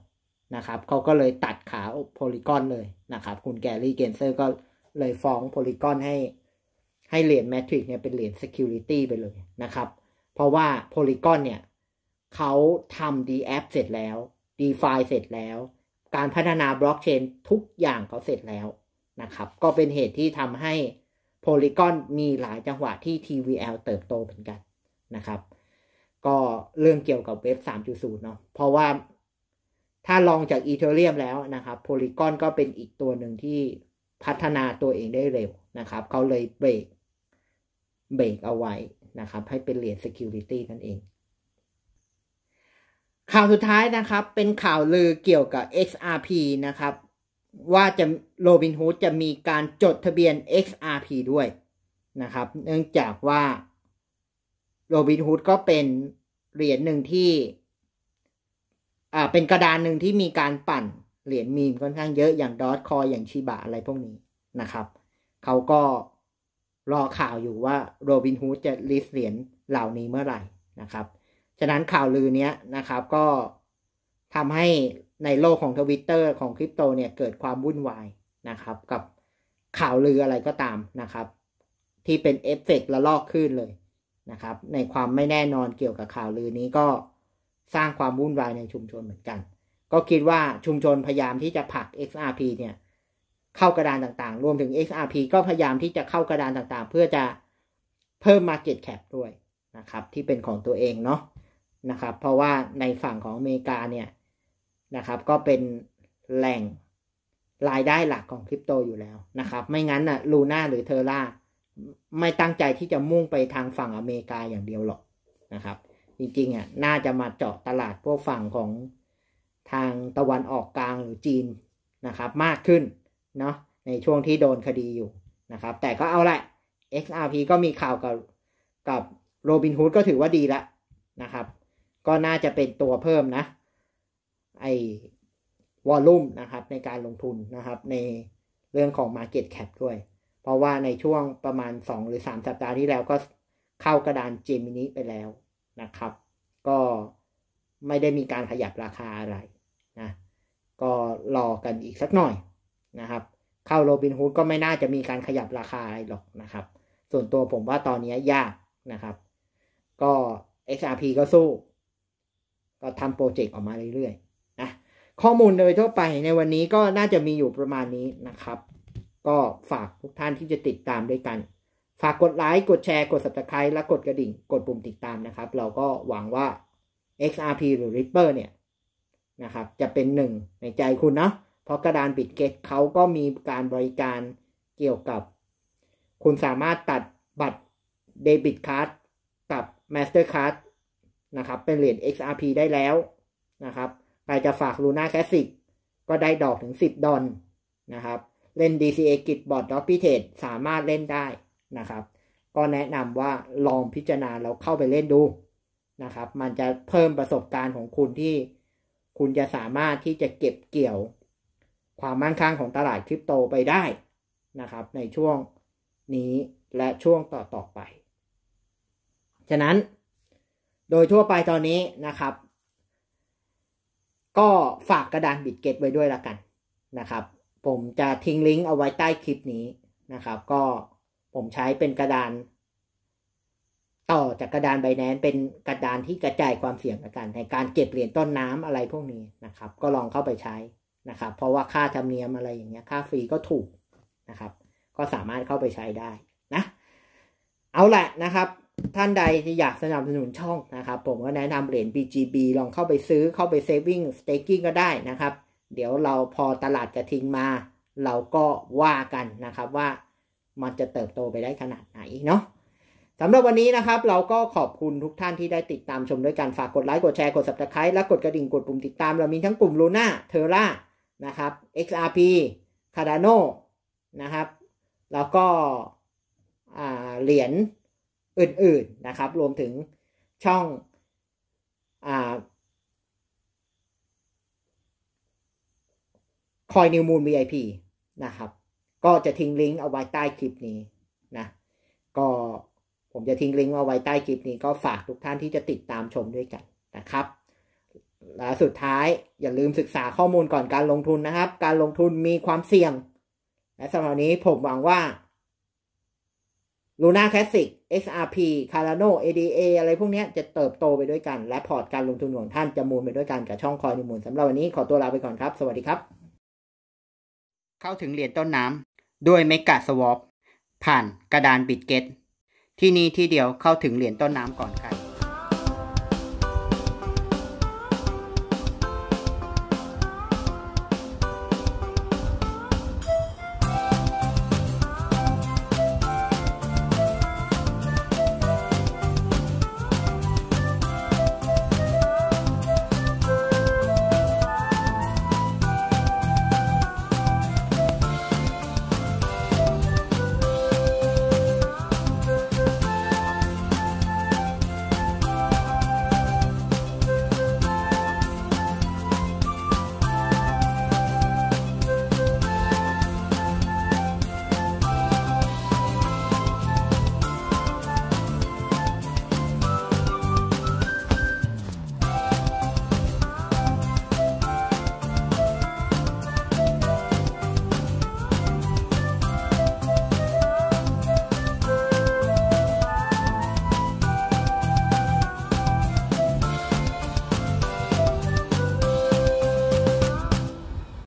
นะครับเขาก็เลยตัดขา Polygon เลยนะครับคุณแกรี่เกนเซอร์ก็เลยฟ้อง Polygon ให้เหรียญ Matrix เนี่ยเป็นเหรียญ Security ไปเลยนะครับเพราะว่า Polygon เนี่ยเขาทำ DApp เสร็จแล้ว DeFi เสร็จแล้วการพัฒนาบล็อกเชนทุกอย่างเขาเสร็จแล้วนะครับก็เป็นเหตุที่ทำให้ Polygon มีหลายจังหวะที่ TVL เติบโตเหมือนกันนะครับก็เรื่องเกี่ยวกับเว็บ 3.0 เนาะเพราะว่าถ้าลองจาก Ethereum แล้วนะครับ Polygon ก็เป็นอีกตัวหนึ่งที่พัฒนาตัวเองได้เร็วนะครับเขาเลยเบรกเอาไว้นะครับให้เป็นเหรียญ Security นั่นเองข่าวสุดท้ายนะครับเป็นข่าวลือเกี่ยวกับ XRP นะครับว่าจะ Robinhood จะมีการจดทะเบียน XRP ด้วยนะครับเนื่องจากว่า Robinhood ก็เป็นเหรียญหนึ่งที่เป็นกระดานหนึ่งที่มีการปั่นเหรียญมีมค่อนข้างเยอะอย่าง Dogecoin อย่าง Shiba อะไรพวกนี้นะครับเขาก็รอข่าวอยู่ว่า Robinhood จะลิสต์เหรียญเหล่านี้เมื่อไหร่นะครับฉะนั้นข่าวลือเนี้ยนะครับก็ทำให้ในโลกของ Twitter ของคริปโตเนี่ยเกิดความวุ่นวายนะครับกับข่าวลืออะไรก็ตามนะครับที่เป็นเอฟเฟกต์ระลอกขึ้นเลยนะครับในความไม่แน่นอนเกี่ยวกับข่าวลือนี้ก็สร้างความวุ่นวายในชุมชนเหมือนกันก็คิดว่าชุมชนพยายามที่จะผลัก XRP เนี่ยเข้ากระดานต่างๆรวมถึง XRP ก็พยายามที่จะเข้ากระดานต่างๆเพื่อจะเพิ่ม Market Cap ด้วยนะครับที่เป็นของตัวเองเนาะนะครับเพราะว่าในฝั่งของอเมริกาเนี่ยนะครับก็เป็นแหล่งรายได้หลักของคริปโตอยู่แล้วนะครับไม่งั้นน่ะ Luna หรือ Terra ไม่ตั้งใจที่จะมุ่งไปทางฝั่งอเมริกาอย่างเดียวหรอกนะครับจริงๆอ่ะน่าจะมาเจาะตลาดพวกฝั่งของทางตะวันออกกลางหรือจีนนะครับมากขึ้นเนาะในช่วงที่โดนคดีอยู่นะครับแต่ก็เอาละ XRP ก็มีข่าวกับ Robinhood ก็ถือว่าดีละนะครับก็น่าจะเป็นตัวเพิ่มนะไอ้วอลลุ่มนะครับในการลงทุนนะครับในเรื่องของ Market Cap ด้วยเพราะว่าในช่วงประมาณ2 หรือ 3 สัปดาห์ที่แล้วก็เข้ากระดานเจมินิไปแล้วนะครับก็ไม่ได้มีการขยับราคาอะไรนะก็รอกันอีกสักหน่อยนะครับเข้า Robinhood ก็ไม่น่าจะมีการขยับราคาอะไรหรอกนะครับส่วนตัวผมว่าตอนนี้ยากนะครับก็ XRP ก็สู้ก็ทำโปรเจกต์ออกมาเรื่อยๆนะข้อมูลโดยทั่วไปในวันนี้ก็น่าจะมีอยู่ประมาณนี้นะครับก็ฝากทุกท่านที่จะติดตามด้วยกันฝากกดไลค์กดแชร์กด Subscribe และกดกระดิ่งกดปุ่มติดตามนะครับเราก็หวังว่า XRP หรือ Ripple เนี่ยนะครับจะเป็นหนึ่งในใจคุณเนาะเพราะกระดาน Bitget เขาก็มีการบริการเกี่ยวกับคุณสามารถตัดบัตรเดบิตการ์ดกับ Mastercardนะครับเป็นเหรียญ XRP ได้แล้วนะครับใครจะฝาก Luna Classic ก็ได้ดอกถึง$10นะครับเล่น DCA กิจบอร์ด Dog Pit สามารถเล่นได้นะครับก็แนะนำว่าลองพิจารณาแล้วเข้าไปเล่นดูนะครับมันจะเพิ่มประสบการณ์ของคุณที่คุณจะสามารถที่จะเก็บเกี่ยวความมั่งคั่งของตลาดคริปโตไปได้นะครับในช่วงนี้และช่วงต่อไปฉะนั้นโดยทั่วไปตอนนี้นะครับก็ฝากกระดาน Bitget ไว้ด้วยละกันนะครับผมจะทิ้งลิงก์เอาไว้ใต้คลิปนี้นะครับก็ผมใช้เป็นกระดานต่อจากกระดาน Binance เป็นกระดานที่กระจายความเสี่ยงละกันในการเก็บเหรียญต้นน้ำอะไรพวกนี้นะครับก็ลองเข้าไปใช้ นะครับเพราะว่าค่าธรรมเนียมอะไรอย่างเงี้ยค่าฟรีก็ถูกนะครับก็สามารถเข้าไปใช้ได้นะเอาละนะครับท่านใดที่อยากสนับสนุนช่องนะครับผมก็แนะนำเหรียญ BGB ลองเข้าไปซื้อเข้าไป saving staking ก็ได้นะครับเดี๋ยวเราพอตลาดกระทิงมาเราก็ว่ากันนะครับว่ามันจะเติบโตไปได้ขนาดไหนเนาะสำหรับวันนี้นะครับเราก็ขอบคุณทุกท่านที่ได้ติดตามชมด้วยกันฝากกดไลค์กดแชร์กด Subscribe และกดกระดิ่งกดปุ่มติดตามเรามีทั้งกลุ่ม Luna Terra นะครับ XRP Cardano นะครับแล้วก็เหรียญอื่นๆนะครับรวมถึงช่องคอยนิวมูล VIP นะครับก็จะทิ้งลิงก์เอาไว้ใต้คลิปนี้นะก็ผมจะทิ้งลิงก์เอาไว้ใต้คลิปนี้ก็ฝากทุกท่านที่จะติดตามชมด้วยกันนะครับและสุดท้ายอย่าลืมศึกษาข้อมูลก่อนการลงทุนนะครับการลงทุนมีความเสี่ยงและสำหรับนี้ผมหวังว่า Luna Classic XRP Cardano ADA อะไรพวกนี้จะเติบโตไปด้วยกันและพอร์ตการลงทุนของท่านจะมูลไปด้วยกันกับช่องคอยนิวมูลสำหรับวันนี้ขอตัวลาไปก่อนครับสวัสดีครับเข้าถึงเหรียญต้นน้ำด้วย Megaswap ผ่านกระดาน Bitget ที่นี่ที่เดียวเข้าถึงเหรียญต้นน้ำก่อนใคร